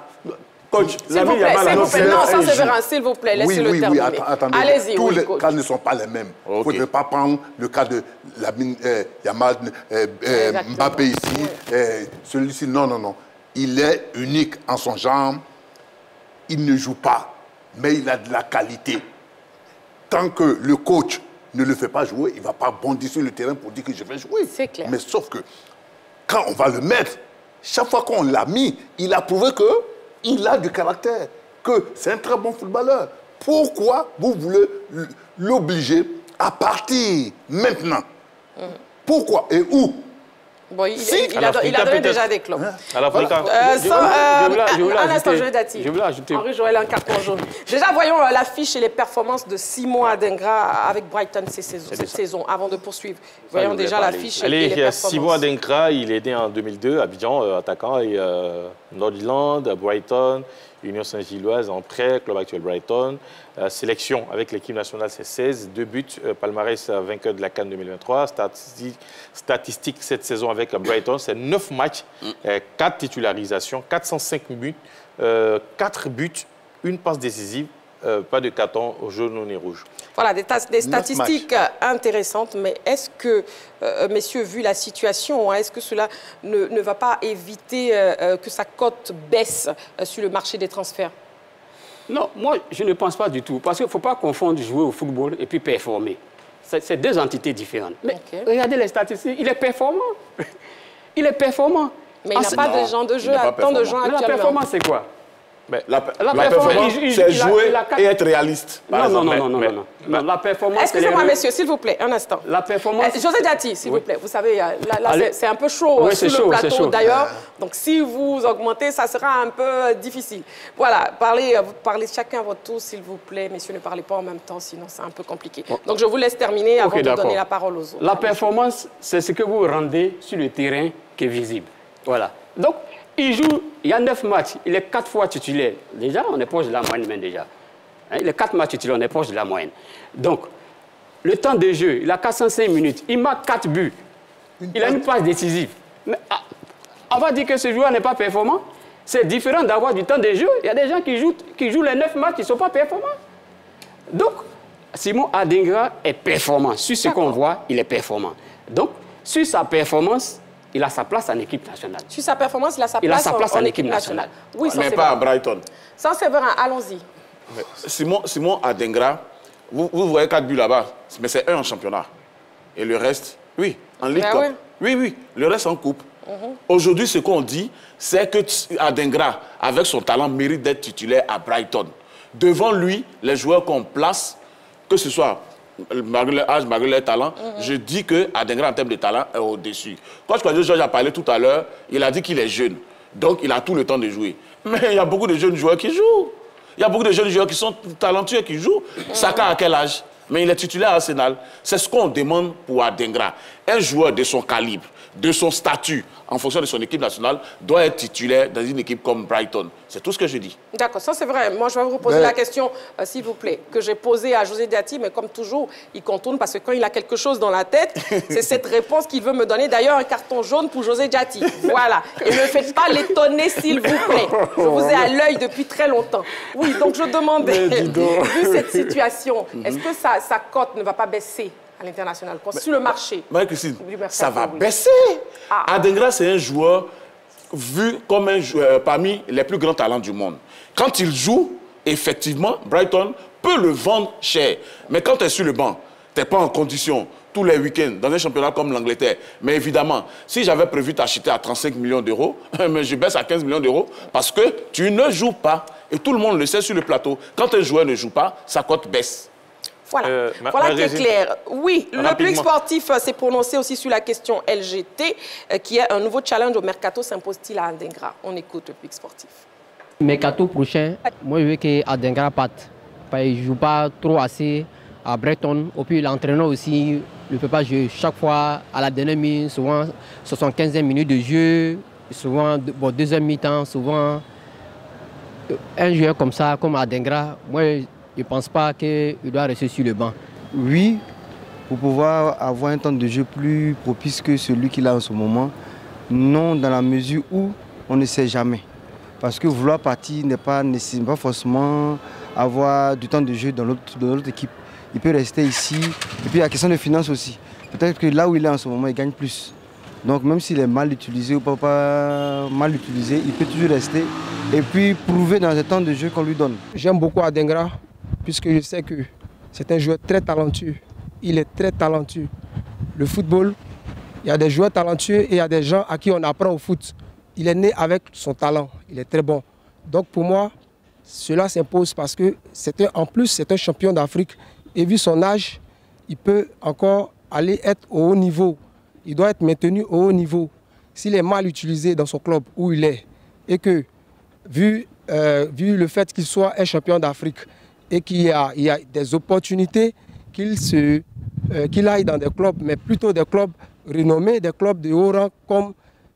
Coach, s'il vous plaît, s'il vous plaît, non, ça c'est vrai, s'il vous plaît, laissez-le oui, oui, terminer. Oui, attendez, allez-y, tous oui, les coach. Cas ne sont pas les mêmes. Il okay. ne faudrait pas prendre le cas de Lamine euh, Yamal, euh, euh, Mbappé ici, oui. euh, celui-ci, non, non, non. Il est unique en son genre, il ne joue pas, mais il a de la qualité. Tant que le coach ne le fait pas jouer, il ne va pas bondir sur le terrain pour dire que je vais jouer. C'est clair. Mais sauf que, quand on va le mettre, chaque fois qu'on l'a mis, il a prouvé qu'il a du caractère, que c'est un très bon footballeur. Pourquoi vous voulez l'obliger à partir maintenant? Mmh. Pourquoi et où? Bon, il, si. il, il, a, il a donné déjà des clubs. À l'Afrique. Euh, euh, un instant, José Dati. Henri-Joël, un carton jaune. Déjà, voyons l'affiche et les performances de Simon Adingra avec Brighton ces saisons, cette saison. Avant de poursuivre, voyons déjà l'affiche et les performances. Simon Adingra, il est né en deux mille deux, à Abidjan, euh, attaquant, et euh, Nord-Irlande, Brighton, Union Saint-Gilloise, en prêt, club actuel Brighton. Euh, sélection avec l'équipe nationale, c'est seize, deux buts, euh, palmarès euh, vainqueur de la CAN deux mille vingt-trois, statistique, statistique cette saison avec euh, Brighton, c'est neuf matchs, euh, quatre titularisations, quatre cent cinq buts, euh, quatre buts, une passe décisive, euh, pas de carton jaune ni rouge. Voilà, des, des statistiques intéressantes, mais est-ce que, euh, messieurs, vu la situation, hein, est-ce que cela ne, ne va pas éviter euh, que sa cote baisse euh, sur le marché des transferts? Non, moi, je ne pense pas du tout. Parce qu'il ne faut pas confondre jouer au football et puis performer. C'est deux entités différentes. Mais okay. regardez les statistiques, il est performant. Il est performant. Mais il n'a pas non, de gens de jeu, à tant de gens actuellement. Mais la performance, c'est quoi? Mais la, la, la performance, c'est jouer la, la... et être réaliste. Non, non, non, non, non, mais, non, non. La performance... Excusez-moi, messieurs, s'il vous plaît, un instant. La performance... Eh, José Dati, s'il oui. vous plaît, vous savez, là, là c'est un peu chaud oui, sur le chaud, plateau, d'ailleurs. Donc, si vous augmentez, ça sera un peu difficile. Voilà, parlez, parlez chacun à votre tour, s'il vous plaît. Messieurs, ne parlez pas en même temps, sinon c'est un peu compliqué. Donc, je vous laisse terminer avant okay, de donner la parole aux autres. La performance, c'est ce que vous rendez sur le terrain qui est visible. Voilà. Donc, il joue, il y a neuf matchs, il est quatre fois titulaire. Déjà, on est proche de la moyenne, même déjà. Hein, il est quatre matchs titulaires, on est proche de la moyenne. Donc, le temps de jeu, il a quatre cent cinq minutes, il marque quatre buts, une il passe. a une passe décisive. Mais, ah, On va dire que ce joueur n'est pas performant. C'est différent d'avoir du temps de jeu. Il y a des gens qui jouent, qui jouent les neuf matchs, qui ne sont pas performants. Donc, Simon Adingra est performant. Sur ce qu'on voit, il est performant. Donc, sur sa performance, il a sa place en équipe nationale. Sur sa performance, il a sa place, il a sa place en, en équipe nationale. nationale. Oui, mais pas à Brighton. Sans Séverin, allons-y. Simon, Simon Adingra, vous, vous voyez quatre buts là-bas, mais c'est un en championnat. Et le reste, oui, en Ligue Cup. Oui. oui, oui, le reste en coupe. Mm-hmm. Aujourd'hui, ce qu'on dit, c'est que Adingra, avec son talent, mérite d'être titulaire à Brighton. Devant lui, les joueurs qu'on place, que ce soit malgré leur âge, malgré leur talent, mm-hmm. je dis que Adingra, en termes de talent, est au-dessus. Quand Kouadio Georges a parlé tout à l'heure, il a dit qu'il est jeune, donc il a tout le temps de jouer. Mais il y a beaucoup de jeunes joueurs qui jouent. Il y a beaucoup de jeunes joueurs qui sont talentueux, qui jouent. Mm-hmm. Saka à quel âge? Mais il est titulaire à Arsenal. C'est ce qu'on demande pour Adingra. Un joueur de son calibre, de son statut, en fonction de son équipe nationale, doit être titulaire dans une équipe comme Brighton. C'est tout ce que je dis. D'accord, ça c'est vrai. Moi, je vais vous poser mais... la question, euh, s'il vous plaît, que j'ai posée à José Dati, mais comme toujours, il contourne parce que quand il a quelque chose dans la tête, c'est cette réponse qu'il veut me donner. D'ailleurs, un carton jaune pour José Dati. Voilà. Et ne faites pas l'étonner, s'il vous plaît. Je vous ai à l'œil depuis très longtemps. Oui, donc je demandais, vu cette situation, mm-hmm. est-ce que sa, sa cote ne va pas baisser à l'international, sur le marché? Marie-Christine, ça va oui. baisser. Ah. Adingra, c'est un joueur vu comme un joueur parmi les plus grands talents du monde. Quand il joue, effectivement, Brighton peut le vendre cher. Mais quand tu es sur le banc, tu n'es pas en condition tous les week-ends dans un championnat comme l'Angleterre. Mais évidemment, si j'avais prévu t'acheter à trente-cinq millions d'euros, je baisse à quinze millions d'euros parce que tu ne joues pas. Et tout le monde le sait sur le plateau. Quand un joueur ne joue pas, sa cote baisse. Voilà, euh, voilà qui est clair. Oui, le public sportif euh, s'est prononcé aussi sur la question L G T, euh, qui est un nouveau challenge au mercato, s'impose-t-il à Adingra? On écoute le public sportif. Mercato prochain, moi je veux qu'Adingra parte. Il ne joue pas trop assez à Brighton. Et puis l'entraîneur aussi ne peut pas jouer chaque fois à la dernière minute, souvent soixante-quinzième minute de jeu, souvent bon, deuxième mi-temps, souvent un joueur comme ça, comme Adingra. Moi, je ne pense pas qu'il doit rester sur le banc. Oui, pour pouvoir avoir un temps de jeu plus propice que celui qu'il a en ce moment. Non, dans la mesure où on ne sait jamais. Parce que vouloir partir n'est pas, pas forcément avoir du temps de jeu dans l'autre équipe. Il peut rester ici. Et puis la question de finances aussi. Peut-être que là où il est en ce moment, il gagne plus. Donc même s'il est mal utilisé ou pas, pas mal utilisé, il peut toujours rester. Et puis prouver dans le temps de jeu qu'on lui donne. J'aime beaucoup Adingra, puisque je sais que c'est un joueur très talentueux. Il est très talentueux. Le football, il y a des joueurs talentueux et il y a des gens à qui on apprend au foot. Il est né avec son talent, il est très bon. Donc pour moi, cela s'impose parce que c'est un, en plus c'est un champion d'Afrique. Et vu son âge, il peut encore aller être au haut niveau. Il doit être maintenu au haut niveau. S'il est mal utilisé dans son club où il est, et que vu, euh, vu le fait qu'il soit un champion d'Afrique, et qu'il y a, il y a des opportunités qu'il euh, qu'il aille dans des clubs, mais plutôt des clubs renommés, des clubs de haut rang, comme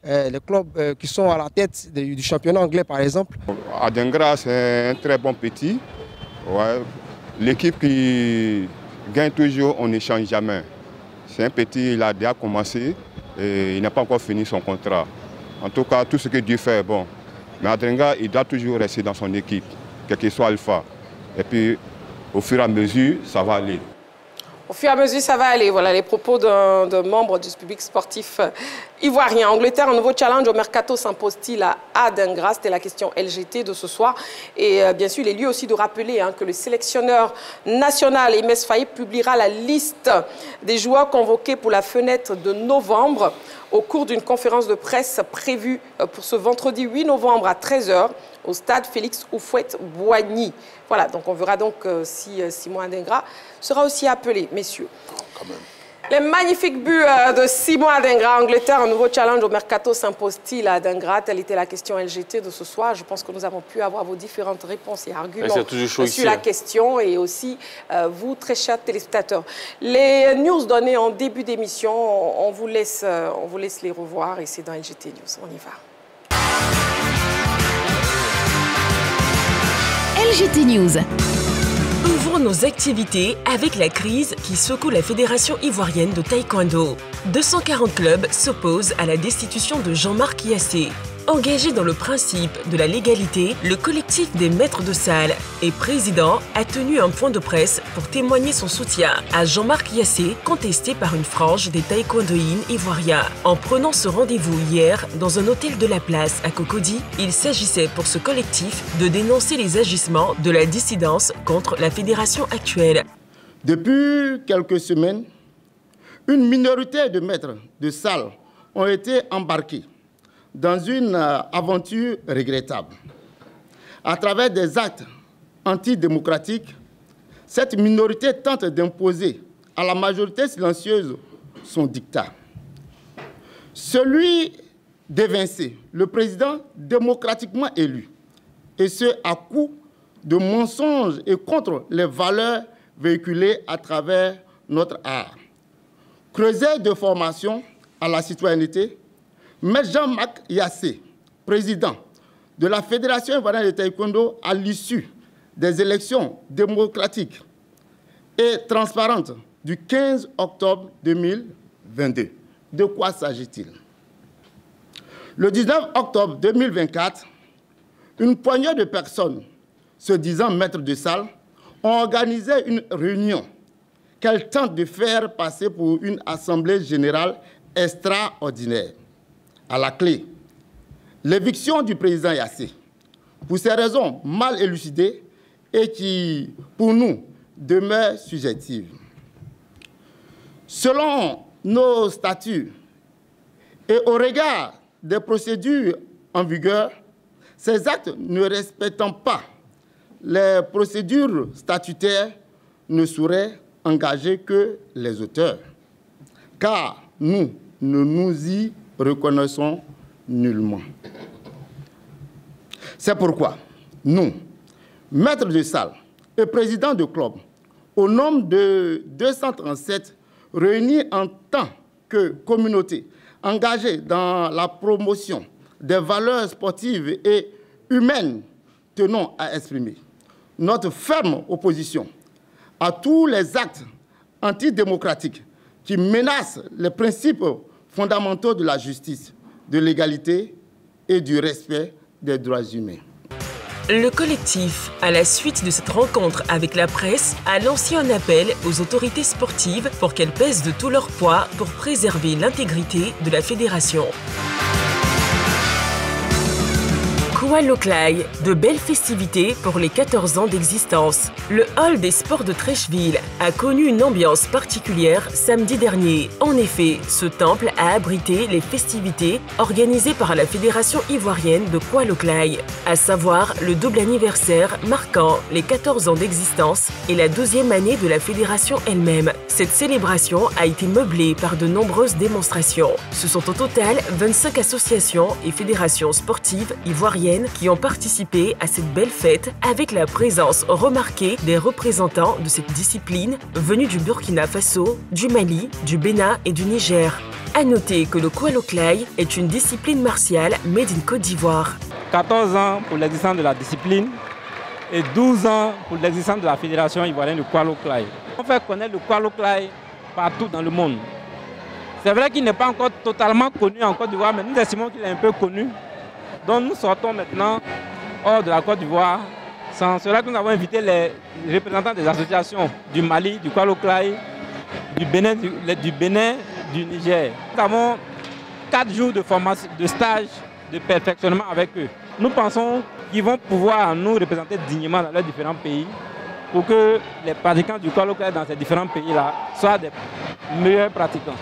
euh, les clubs euh, qui sont à la tête de, du championnat anglais, par exemple. Adingra, c'est un très bon petit. Ouais. L'équipe qui gagne toujours, on n'échange jamais. C'est un petit, il a déjà commencé et il n'a pas encore fini son contrat. En tout cas, tout ce que Dieu fait est bon. Mais Adingra, il doit toujours rester dans son équipe, quel que soit Alpha. Et puis, au fur et à mesure, ça va aller. Au fur et à mesure, ça va aller. Voilà les propos d'un membre du public sportif ivoirien. Angleterre, un nouveau challenge au mercato s'impose-t-il à Adingra? C'était la question L G T de ce soir. Et euh, bien sûr, il est lieu aussi de rappeler hein, que le sélectionneur national Ahmed Faye publiera la liste des joueurs convoqués pour la fenêtre de novembre au cours d'une conférence de presse prévue pour ce vendredi huit novembre à treize heures au stade Félix Houphouët-Boigny. Voilà, donc on verra donc si Simon Adingra sera aussi appelé, messieurs. Oh, quand même. Les magnifiques buts de Simon Adingra, Angleterre, un nouveau challenge au mercato s'impose-t-il à Adingra? Telle était la question L G T de ce soir. Je pense que nous avons pu avoir vos différentes réponses et arguments et sur ici, la hein. question et aussi euh, vous, très chers téléspectateurs. Les news données en début d'émission, on, on vous laisse, euh, on vous laisse les revoir et c'est dans L G T News. On y va. L G T News. Ouvrons nos activités avec la crise qui secoue la Fédération ivoirienne de taekwondo. deux cent quarante clubs s'opposent à la destitution de Jean-Marc Yacé. Engagé dans le principe de la légalité, le collectif des maîtres de salle et président a tenu un point de presse pour témoigner son soutien à Jean-Marc Yacé, contesté par une frange des taekwondoïnes ivoiriens. En prenant ce rendez-vous hier dans un hôtel de la place à Cocody, il s'agissait pour ce collectif de dénoncer les agissements de la dissidence contre la fédération actuelle. Depuis quelques semaines, une minorité de maîtres de salle ont été embarqués dans une aventure regrettable. À travers des actes antidémocratiques, cette minorité tente d'imposer à la majorité silencieuse son dictat. Celui d'évincer le président démocratiquement élu, et ce à coup de mensonges et contre les valeurs véhiculées à travers notre art. Creuset de formation à la citoyenneté, mais Jean-Marc Yacé, président de la Fédération ivoirienne de taekwondo, à l'issue des élections démocratiques et transparentes du quinze octobre deux mille vingt-deux. De quoi s'agit-il? Le dix-neuf octobre deux mille vingt-quatre, une poignée de personnes se disant maîtres de salle ont organisé une réunion qu'elles tentent de faire passer pour une assemblée générale extraordinaire. À la clé, l'éviction du président Yacé, pour ces raisons mal élucidées et qui, pour nous, demeurent subjectives. Selon nos statuts et au regard des procédures en vigueur, ces actes ne respectant pas les procédures statutaires ne sauraient engager que les auteurs, car nous ne nous y reconnaissons nullement. C'est pourquoi nous, maîtres de salle et présidents de club, au nombre de deux cent trente-sept, réunis en tant que communauté engagée dans la promotion des valeurs sportives et humaines, tenons à exprimer notre ferme opposition à tous les actes antidémocratiques qui menacent les principes fondamentaux de la justice, de l'égalité et du respect des droits humains. Le collectif, à la suite de cette rencontre avec la presse, a lancé un appel aux autorités sportives pour qu'elles pèsent de tout leur poids pour préserver l'intégrité de la fédération. Kualoklaï, de belles festivités pour les quatorze ans d'existence. Le hall des sports de Trècheville a connu une ambiance particulière samedi dernier. En effet, ce temple a abrité les festivités organisées par la Fédération ivoirienne de Kualoklaï, à savoir le double anniversaire marquant les quatorze ans d'existence et la douzième année de la fédération elle-même. Cette célébration a été meublée par de nombreuses démonstrations. Ce sont au total vingt-cinq associations et fédérations sportives ivoiriennes qui ont participé à cette belle fête avec la présence remarquée des représentants de cette discipline venus du Burkina Faso, du Mali, du Bénin et du Niger. A noter que le Kualoklaï est une discipline martiale made in Côte d'Ivoire. quatorze ans pour l'existence de la discipline et douze ans pour l'existence de la Fédération ivoirienne de Kualoklaï. On fait connaître le Kualoklaï partout dans le monde. C'est vrai qu'il n'est pas encore totalement connu en Côte d'Ivoire, mais nous estimons qu'il est un peu connu. Donc nous sortons maintenant hors de la Côte d'Ivoire. C'est cela que nous avons invité les représentants des associations du Mali, du Kualoklaï, du Bénin, du, du Bénin, du Niger. Nous avons quatre jours de formation, de stage, de perfectionnement avec eux. Nous pensons qu'ils vont pouvoir nous représenter dignement dans leurs différents pays pour que les pratiquants du Kualoklaï dans ces différents pays-là soient des meilleurs pratiquants.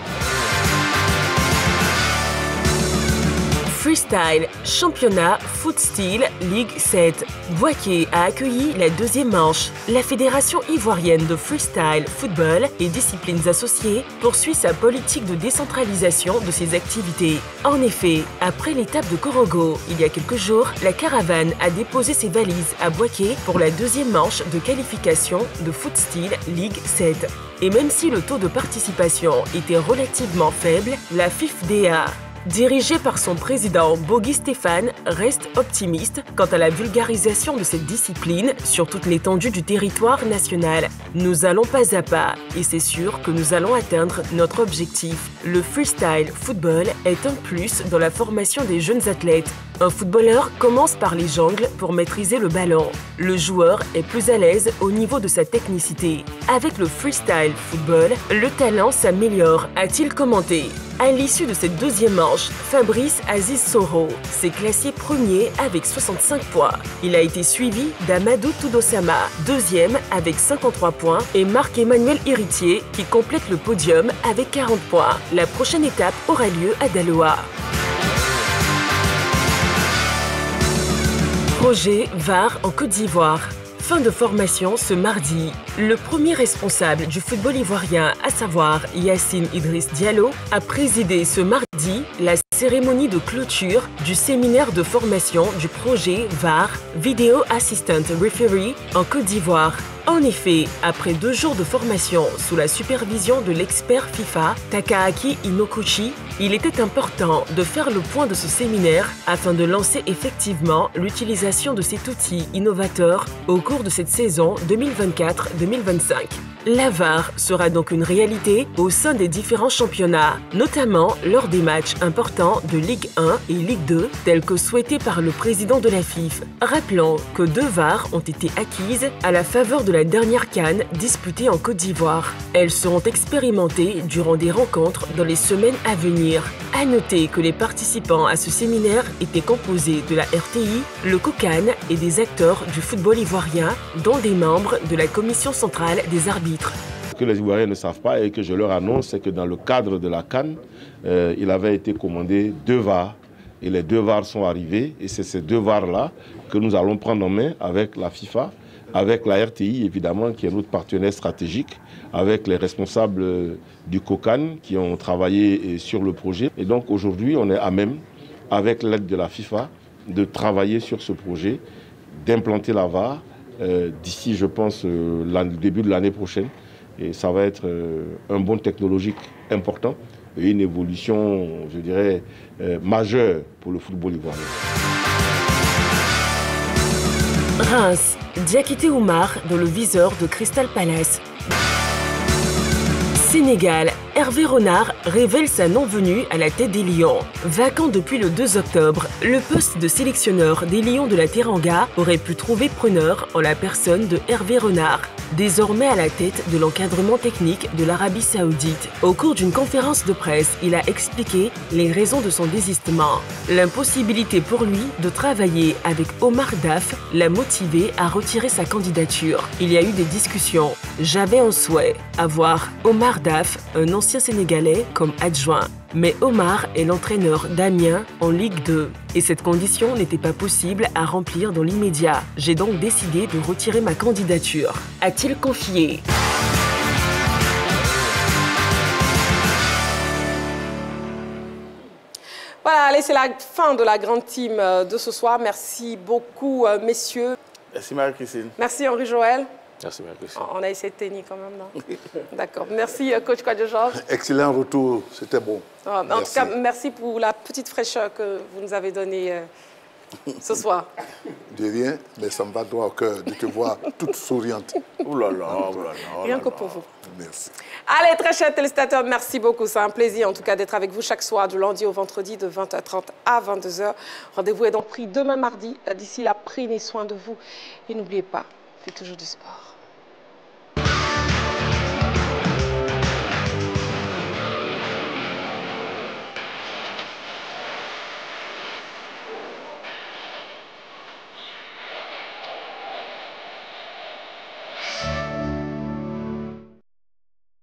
Freestyle, championnat, footstyle, Ligue sept. Boaké a accueilli la deuxième manche. La Fédération ivoirienne de freestyle, football et disciplines associées poursuit sa politique de décentralisation de ses activités. En effet, après l'étape de Korogo, il y a quelques jours, la caravane a déposé ses valises à Boaké pour la deuxième manche de qualification de footstyle Ligue sept. Et même si le taux de participation était relativement faible, la F I F D A dirigé par son président Bogui Stéphane, reste optimiste quant à la vulgarisation de cette discipline sur toute l'étendue du territoire national. Nous allons pas à pas et c'est sûr que nous allons atteindre notre objectif. Le freestyle football est un plus dans la formation des jeunes athlètes. Un footballeur commence par les jongles pour maîtriser le ballon. Le joueur est plus à l'aise au niveau de sa technicité. Avec le freestyle football, le talent s'améliore, a-t-il commenté. À l'issue de cette deuxième manche, Fabrice Aziz Soro s'est classé premier avec soixante-cinq points. Il a été suivi d'Amadou Toudosama, deuxième avec cinquante-trois points, et Marc-Emmanuel Héritier qui complète le podium avec quarante points. La prochaine étape aura lieu à Daloa. Projet V A R en Côte d'Ivoire. Fin de formation ce mardi. Le premier responsable du football ivoirien, à savoir Yacine Idriss Diallo, a présidé ce mardi la cérémonie de clôture du séminaire de formation du projet V A R, Video Assistant Referee, en Côte d'Ivoire. En effet, après deux jours de formation sous la supervision de l'expert FIFA, Takaaki Inokuchi, il était important de faire le point de ce séminaire afin de lancer effectivement l'utilisation de cet outil innovateur au cours de cette saison deux mille vingt-quatre deux mille vingt-cinq. La V A R sera donc une réalité au sein des différents championnats, notamment lors des matchs importants de Ligue un et Ligue deux, tels que souhaités par le président de la F I F. Rappelons que deux V A R ont été acquises à la faveur de la dernière CAN disputée en Côte d'Ivoire. Elles seront expérimentées durant des rencontres dans les semaines à venir. À noter que les participants à ce séminaire étaient composés de la R T I, le COCAN et des acteurs du football ivoirien, dont des membres de la Commission centrale des arbitres. Ce que les Ivoiriens ne savent pas et que je leur annonce, c'est que dans le cadre de la CAN, euh, il avait été commandé deux V A R. Et les deux V A R sont arrivés et c'est ces deux V A R-là que nous allons prendre en main avec la FIFA, avec la R T I évidemment, qui est notre partenaire stratégique, avec les responsables du COCAN qui ont travaillé sur le projet. Et donc aujourd'hui, on est à même, avec l'aide de la FIFA, de travailler sur ce projet, d'implanter la V A R euh, d'ici, je pense, euh, le début de l'année prochaine. Et ça va être euh, un bond technologique important et une évolution, je dirais, euh, majeure pour le football ivoirien. Reims. Diakité Oumar dans le viseur de Crystal Palace. Sénégal, Hervé Renard révèle sa non-venue à la tête des Lions. Vacant depuis le deux octobre, le poste de sélectionneur des Lions de la Teranga aurait pu trouver preneur en la personne de Hervé Renard, désormais à la tête de l'encadrement technique de l'Arabie Saoudite. Au cours d'une conférence de presse, il a expliqué les raisons de son désistement. L'impossibilité pour lui de travailler avec Omar Daff l'a motivé à retirer sa candidature. Il y a eu des discussions. J'avais un souhait, avoir Omar Daff, un ancien Sénégalais, comme adjoint. Mais Omar est l'entraîneur d'Amiens en Ligue deux et cette condition n'était pas possible à remplir dans l'immédiat. J'ai donc décidé de retirer ma candidature, a-t-il confié. Voilà, allez, c'est la fin de la grande team de ce soir. Merci beaucoup, messieurs. Merci Marie-Christine. Merci Henri-Joël. Merci, on a essayé de tenir quand même, non? D'accord. Merci, coach Kouadio Georges. Excellent retour, c'était bon. Ah, en tout cas, merci pour la petite fraîcheur que vous nous avez donnée euh, ce soir. De rien, mais ça me va droit au cœur de te voir toute souriante. Ouh là là, ouh là là. Rien que pour vous. Merci. Allez, très chers téléspectateurs, merci beaucoup. C'est un plaisir, en tout cas, d'être avec vous chaque soir, du lundi au vendredi, de vingt heures trente à vingt-deux heures. Rendez-vous est donc pris demain mardi. D'ici là, prenez soin de vous. Et n'oubliez pas, faites toujours du sport.